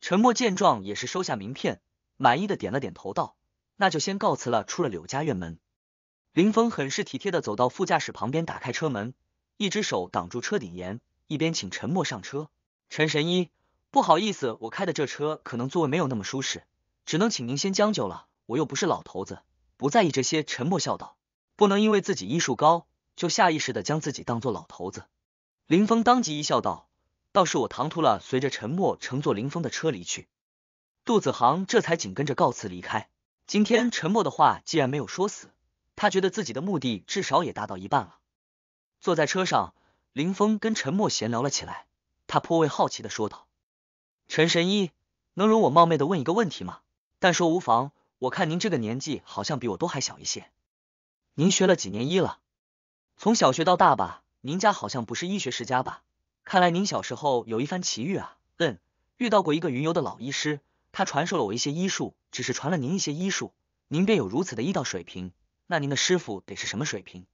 陈默见状也是收下名片，满意的点了点头道，那就先告辞了。出了柳家院门，林峰很是体贴的走到副驾驶旁边，打开车门，一只手挡住车顶沿，一边请陈默上车。陈神医，不好意思，我开的这车可能座位没有那么舒适，只能请您先将就了，我又不是老头子，不在意这些。陈默笑道，不能因为自己医术高，就下意识的将自己当做老头子。林峰当即一笑道，倒是我唐突了。随着陈默乘坐林峰的车离去，杜子航这才紧跟着告辞离开。今天陈默的话既然没有说死，他觉得自己的目的至少也达到一半了。坐在车上，林峰跟陈默闲聊了起来，他颇为好奇的说道，陈神医，能容我冒昧的问一个问题吗？但说无妨，我看您这个年纪好像比我都还小一些，您学了几年医了？从小学到大吧，您家好像不是医学世家吧？看来您小时候有一番奇遇啊。嗯，遇到过一个云游的老医师，他传授了我一些医术，只是传了您一些医术，您便有如此的医道水平，那您的师傅得是什么水平？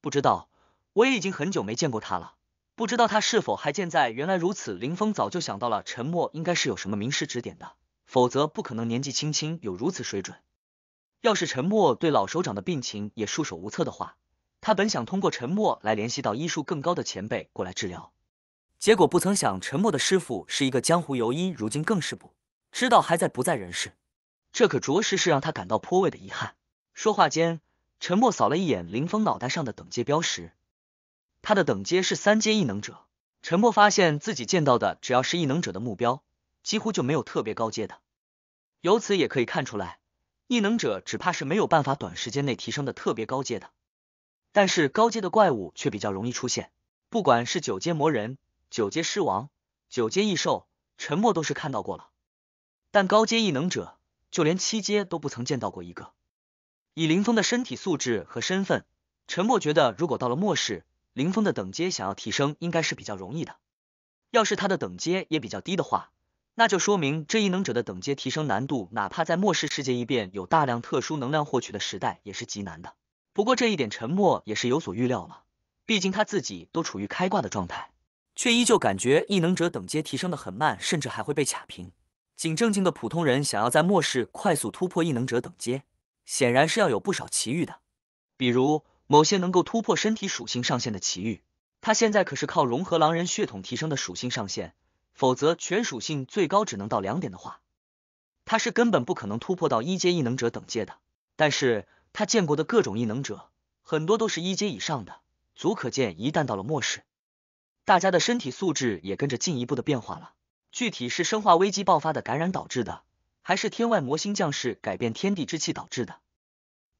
不知道，我也已经很久没见过他了，不知道他是否还健在。原来如此，林峰早就想到了陈默应该是有什么名师指点的，否则不可能年纪轻轻有如此水准。要是陈默对老首长的病情也束手无策的话，他本想通过陈默来联系到医术更高的前辈过来治疗，结果不曾想陈默的师傅是一个江湖游医，如今更是不知道还在不在人世，这可着实是让他感到颇为的遗憾。说话间，陈默扫了一眼林峰脑袋上的等阶标识，他的等阶是三阶异能者。陈默发现自己见到的只要是异能者的目标，几乎就没有特别高阶的，由此也可以看出来，异能者只怕是没有办法短时间内提升的特别高阶的，但是高阶的怪物却比较容易出现。不管是九阶魔人、九阶狮王、九阶异兽，陈默都是看到过了，但高阶异能者就连七阶都不曾见到过一个。以林峰的身体素质和身份，陈默觉得如果到了末世，林峰的等阶想要提升应该是比较容易的。要是他的等阶也比较低的话，那就说明这异能者的等阶提升难度，哪怕在末世世界一变有大量特殊能量获取的时代也是极难的。不过这一点陈默也是有所预料了，毕竟他自己都处于开挂的状态，却依旧感觉异能者等阶提升的很慢，甚至还会被卡平。仅正经的普通人想要在末世快速突破异能者等阶，显然是要有不少奇遇的，比如某些能够突破身体属性上限的奇遇，他现在可是靠融合狼人血统提升的属性上限，否则全属性最高只能到两点的话，他是根本不可能突破到一阶异能者等阶的。但是他见过的各种异能者，很多都是一阶以上的，足可见一旦到了末世，大家的身体素质也跟着进一步的变化了。具体是生化危机爆发的感染导致的，还是天外魔星将士改变天地之气导致的，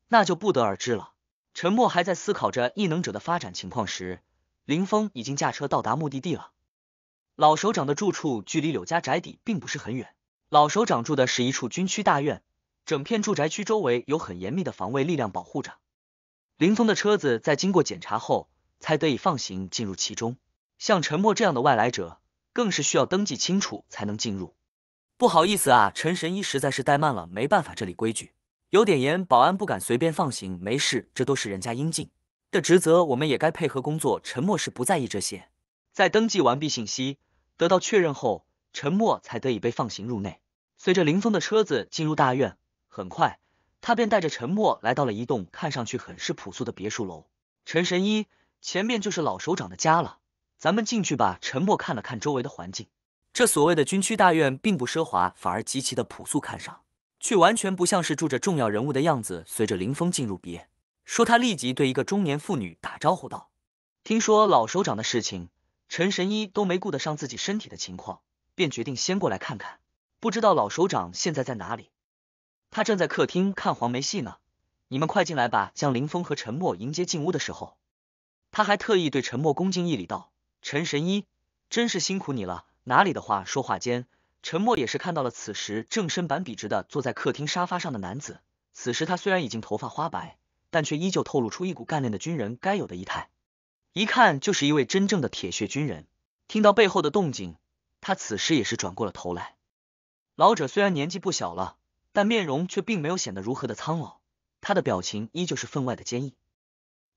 那就不得而知了。陈默还在思考着异能者的发展情况时，林峰已经驾车到达目的地了。老首长的住处距离柳家宅邸并不是很远，老首长住的是一处军区大院，整片住宅区周围有很严密的防卫力量保护着。林峰的车子在经过检查后才得以放行进入其中，像陈默这样的外来者更是需要登记清楚才能进入。不好意思啊，陈神医实在是怠慢了，没办法，这里规矩有点严，保安不敢随便放行。没事，这都是人家应尽的职责，我们也该配合工作。陈默是不在意这些。在登记完毕信息得到确认后，陈默才得以被放行入内。随着林峰的车子进入大院，很快他便带着陈默来到了一栋看上去很是朴素的别墅楼。陈神医，前面就是老首长的家了，咱们进去吧。陈默看了看周围的环境，这所谓的军区大院并不奢华，反而极其的朴素，看上却完全不像是住着重要人物的样子。随着林峰进入别说，他立即对一个中年妇女打招呼道：听说老首长的事情，陈神医都没顾得上自己身体的情况，便决定先过来看看，不知道老首长现在在哪里。他正在客厅看黄梅戏呢，你们快进来吧。将林峰和陈默迎接进屋的时候，他还特意对陈默恭敬一礼道：陈神医，真是辛苦你了。哪里的话说话间，陈默也是看到了此时正身板笔直的坐在客厅沙发上的男子。此时他虽然已经头发花白，但却依旧透露出一股干练的军人该有的仪态，一看就是一位真正的铁血军人。听到背后的动静，他此时也是转过了头来。老者虽然年纪不小了，但面容却并没有显得如何的苍老，他的表情依旧是分外的坚毅。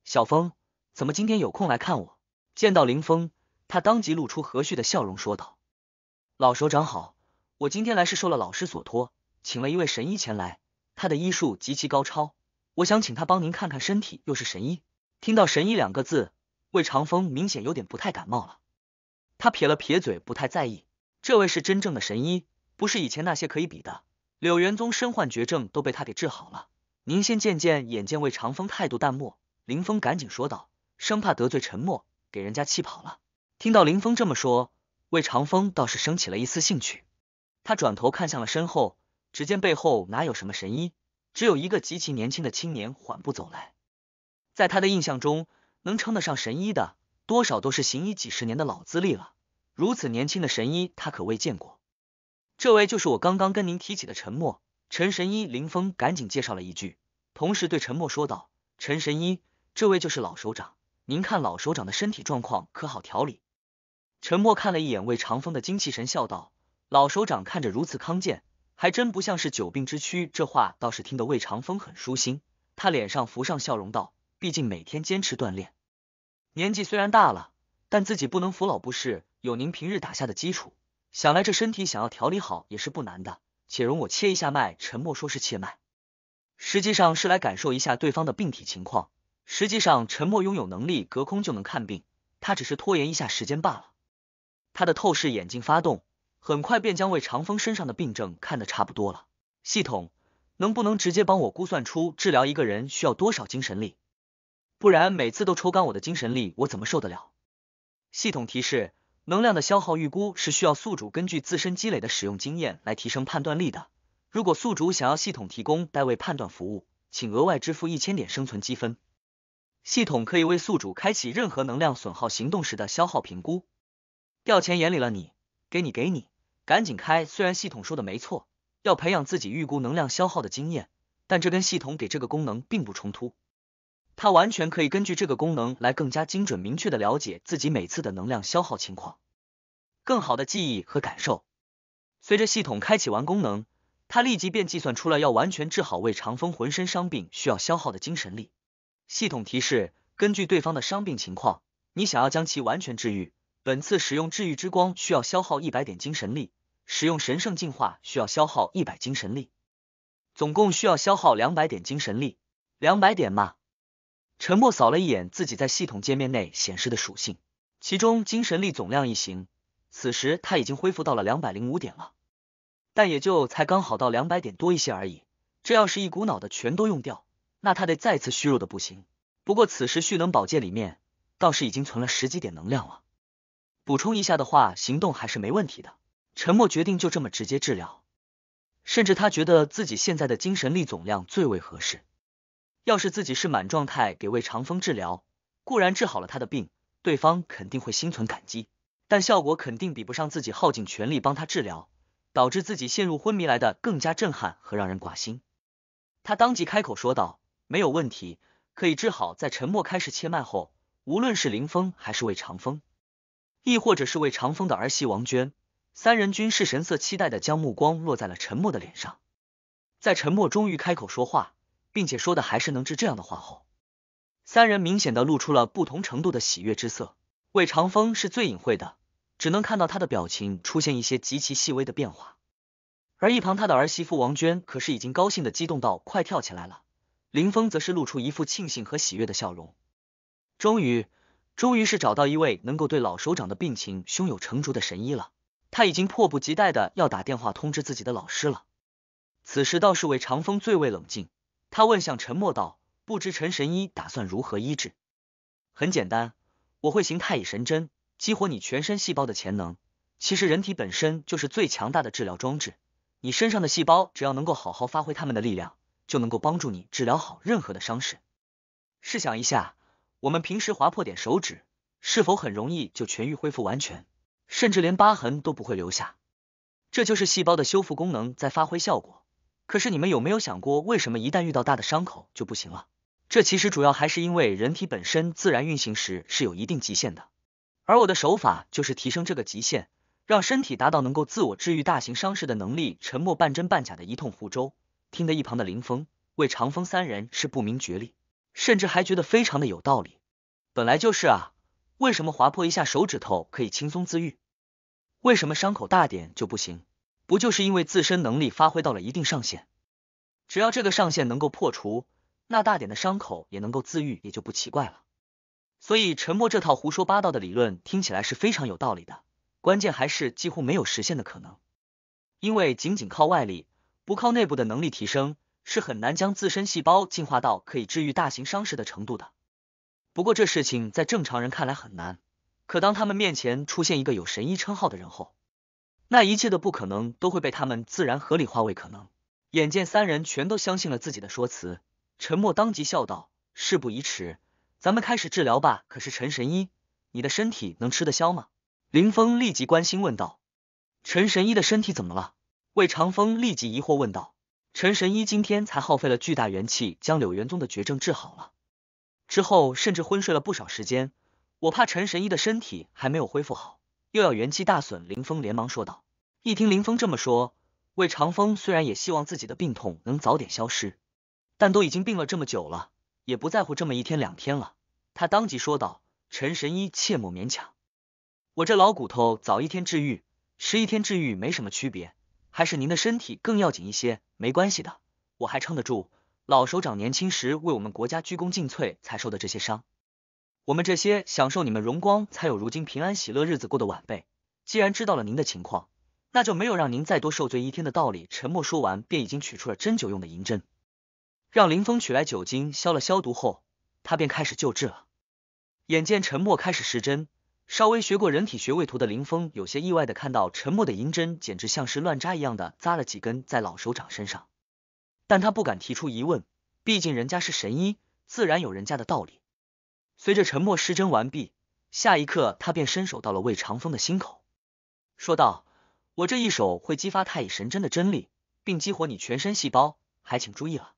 小峰，怎么今天有空来看我？见到林峰，他当即露出和煦的笑容说道：老首长好，我今天来是受了老师所托，请了一位神医前来，他的医术极其高超，我想请他帮您看看身体。又是神医？听到神医两个字，魏长风明显有点不太感冒了。他撇了撇嘴，不太在意。这位是真正的神医，不是以前那些可以比的。柳元宗身患绝症都被他给治好了，您先见见。眼见魏长风态度淡漠，林峰赶紧说道，生怕得罪沉默，给人家气跑了。听到林峰这么说，魏长风倒是升起了一丝兴趣。他转头看向了身后，只见背后哪有什么神医，只有一个极其年轻的青年缓步走来。在他的印象中，能称得上神医的多少都是行医几十年的老资历了，如此年轻的神医他可未见过。这位就是我刚刚跟您提起的陈默，陈神医。林峰赶紧介绍了一句，同时对陈默说道：陈神医，这位就是老首长，您看老首长的身体状况可好调理？陈默看了一眼魏长风的精气神，笑道：老首长看着如此康健，还真不像是久病之躯。这话倒是听得魏长风很舒心，他脸上浮上笑容道：毕竟每天坚持锻炼，年纪虽然大了，但自己不能扶老不是，有您平日打下的基础，想来这身体想要调理好也是不难的。且容我切一下脉。陈默说是切脉，实际上是来感受一下对方的病体情况。实际上陈默拥有能力，隔空就能看病，他只是拖延一下时间罢了。他的透视眼睛发动，很快便将魏长风身上的病症看得差不多了。系统，能不能直接帮我估算出治疗一个人需要多少精神力？不然每次都抽干我的精神力，我怎么受得了？系统提示，能量的消耗预估是需要宿主根据自身积累的使用经验来提升判断力的，如果宿主想要系统提供代位判断服务，请额外支付一千点生存积分。系统可以为宿主开启任何能量损耗行动时的消耗评估。掉钱眼里了你，给你给你赶紧开。虽然系统说的没错，要培养自己预估能量消耗的经验，但这跟系统给这个功能并不冲突，它完全可以根据这个功能来更加精准明确的了解自己每次的能量消耗情况，更好的记忆和感受。随着系统开启完功能，它立即便计算出了要完全治好魏长风浑身伤病需要消耗的精神力。系统提示，根据对方的伤病情况，你想要将其完全治愈，本次使用治愈之光需要消耗一百点精神力，使用神圣进化需要消耗一百精神力，总共需要消耗两百点精神力。两百点嘛。陈默扫了一眼自己在系统界面内显示的属性，其中精神力总量一行，此时他已经恢复到了两百零五点了，但也就才刚好到两百点多一些而已。这要是一股脑的全都用掉，那他得再次虚弱的不行。不过此时蓄能宝剑里面倒是已经存了十几点能量了，补充一下的话，行动还是没问题的。陈默决定就这么直接治疗，甚至他觉得自己现在的精神力总量最为合适。要是自己是满状态给魏长风治疗，固然治好了他的病，对方肯定会心存感激，但效果肯定比不上自己耗尽全力帮他治疗，导致自己陷入昏迷来的更加震撼和让人挂心。他当即开口说道：“没有问题，可以治好。”在陈默开始切脉后，无论是林峰还是魏长风，亦或者是魏长风的儿媳王娟，三人均是神色期待的将目光落在了陈默的脸上。在陈默终于开口说话，并且说的还是能治这样的话后，三人明显的露出了不同程度的喜悦之色。魏长风是最隐晦的，只能看到他的表情出现一些极其细微的变化，而一旁他的儿媳妇王娟可是已经高兴的激动到快跳起来了。林峰则是露出一副庆幸和喜悦的笑容，终于终于是找到一位能够对老首长的病情胸有成竹的神医了，他已经迫不及待的要打电话通知自己的老师了。此时倒是魏长风最为冷静，他问向陈默道：“不知陈神医打算如何医治？”“很简单，我会行太乙神针，激活你全身细胞的潜能。其实人体本身就是最强大的治疗装置，你身上的细胞只要能够好好发挥它们的力量，就能够帮助你治疗好任何的伤势。试想一下，我们平时划破点手指，是否很容易就痊愈恢复完全，甚至连疤痕都不会留下？这就是细胞的修复功能在发挥效果。可是你们有没有想过，为什么一旦遇到大的伤口就不行了？这其实主要还是因为人体本身自然运行时是有一定极限的，而我的手法就是提升这个极限，让身体达到能够自我治愈大型伤势的能力。”沉默半真半假的一通胡诌，听得一旁的林峰、魏长风三人是不明觉厉，甚至还觉得非常的有道理。本来就是啊，为什么划破一下手指头可以轻松自愈，为什么伤口大点就不行？不就是因为自身能力发挥到了一定上限，只要这个上限能够破除，那大点的伤口也能够自愈，也就不奇怪了。所以陈默这套胡说八道的理论听起来是非常有道理的，关键还是几乎没有实现的可能，因为仅仅靠外力不靠内部的能力提升，是很难将自身细胞进化到可以治愈大型伤势的程度的。不过这事情在正常人看来很难，可当他们面前出现一个有神医称号的人后，那一切的不可能都会被他们自然合理化为可能。眼见三人全都相信了自己的说辞，陈默当即笑道：“事不宜迟，咱们开始治疗吧。可是陈神医，你的身体能吃得消吗？”林峰立即关心问道：“陈神医的身体怎么了？”魏长风立即疑惑问道：“陈神医今天才耗费了巨大元气将柳元宗的绝症治好了，之后甚至昏睡了不少时间，我怕陈神医的身体还没有恢复好，又要元气大损。”林峰连忙说道。一听林峰这么说，魏长风虽然也希望自己的病痛能早点消失，但都已经病了这么久了，也不在乎这么一天两天了。他当即说道：“陈神医切莫勉强，我这老骨头早一天治愈迟一天治愈没什么区别，还是您的身体更要紧一些。没关系的，我还撑得住。老首长年轻时为我们国家鞠躬尽瘁才受的这些伤，我们这些享受你们荣光才有如今平安喜乐日子过的晚辈，既然知道了您的情况，那就没有让您再多受罪一天的道理。”陈默说完便已经取出了针灸用的银针，让林峰取来酒精消了消毒后，他便开始救治了。眼见陈默开始施针，稍微学过人体穴位图的林峰有些意外的看到陈默的银针简直像是乱扎一样的扎了几根在老首长身上，但他不敢提出疑问，毕竟人家是神医，自然有人家的道理。随着陈默施针完毕，下一刻他便伸手到了魏长风的心口，说道：“我这一手会激发太乙神针的真力，并激活你全身细胞，还请注意了。”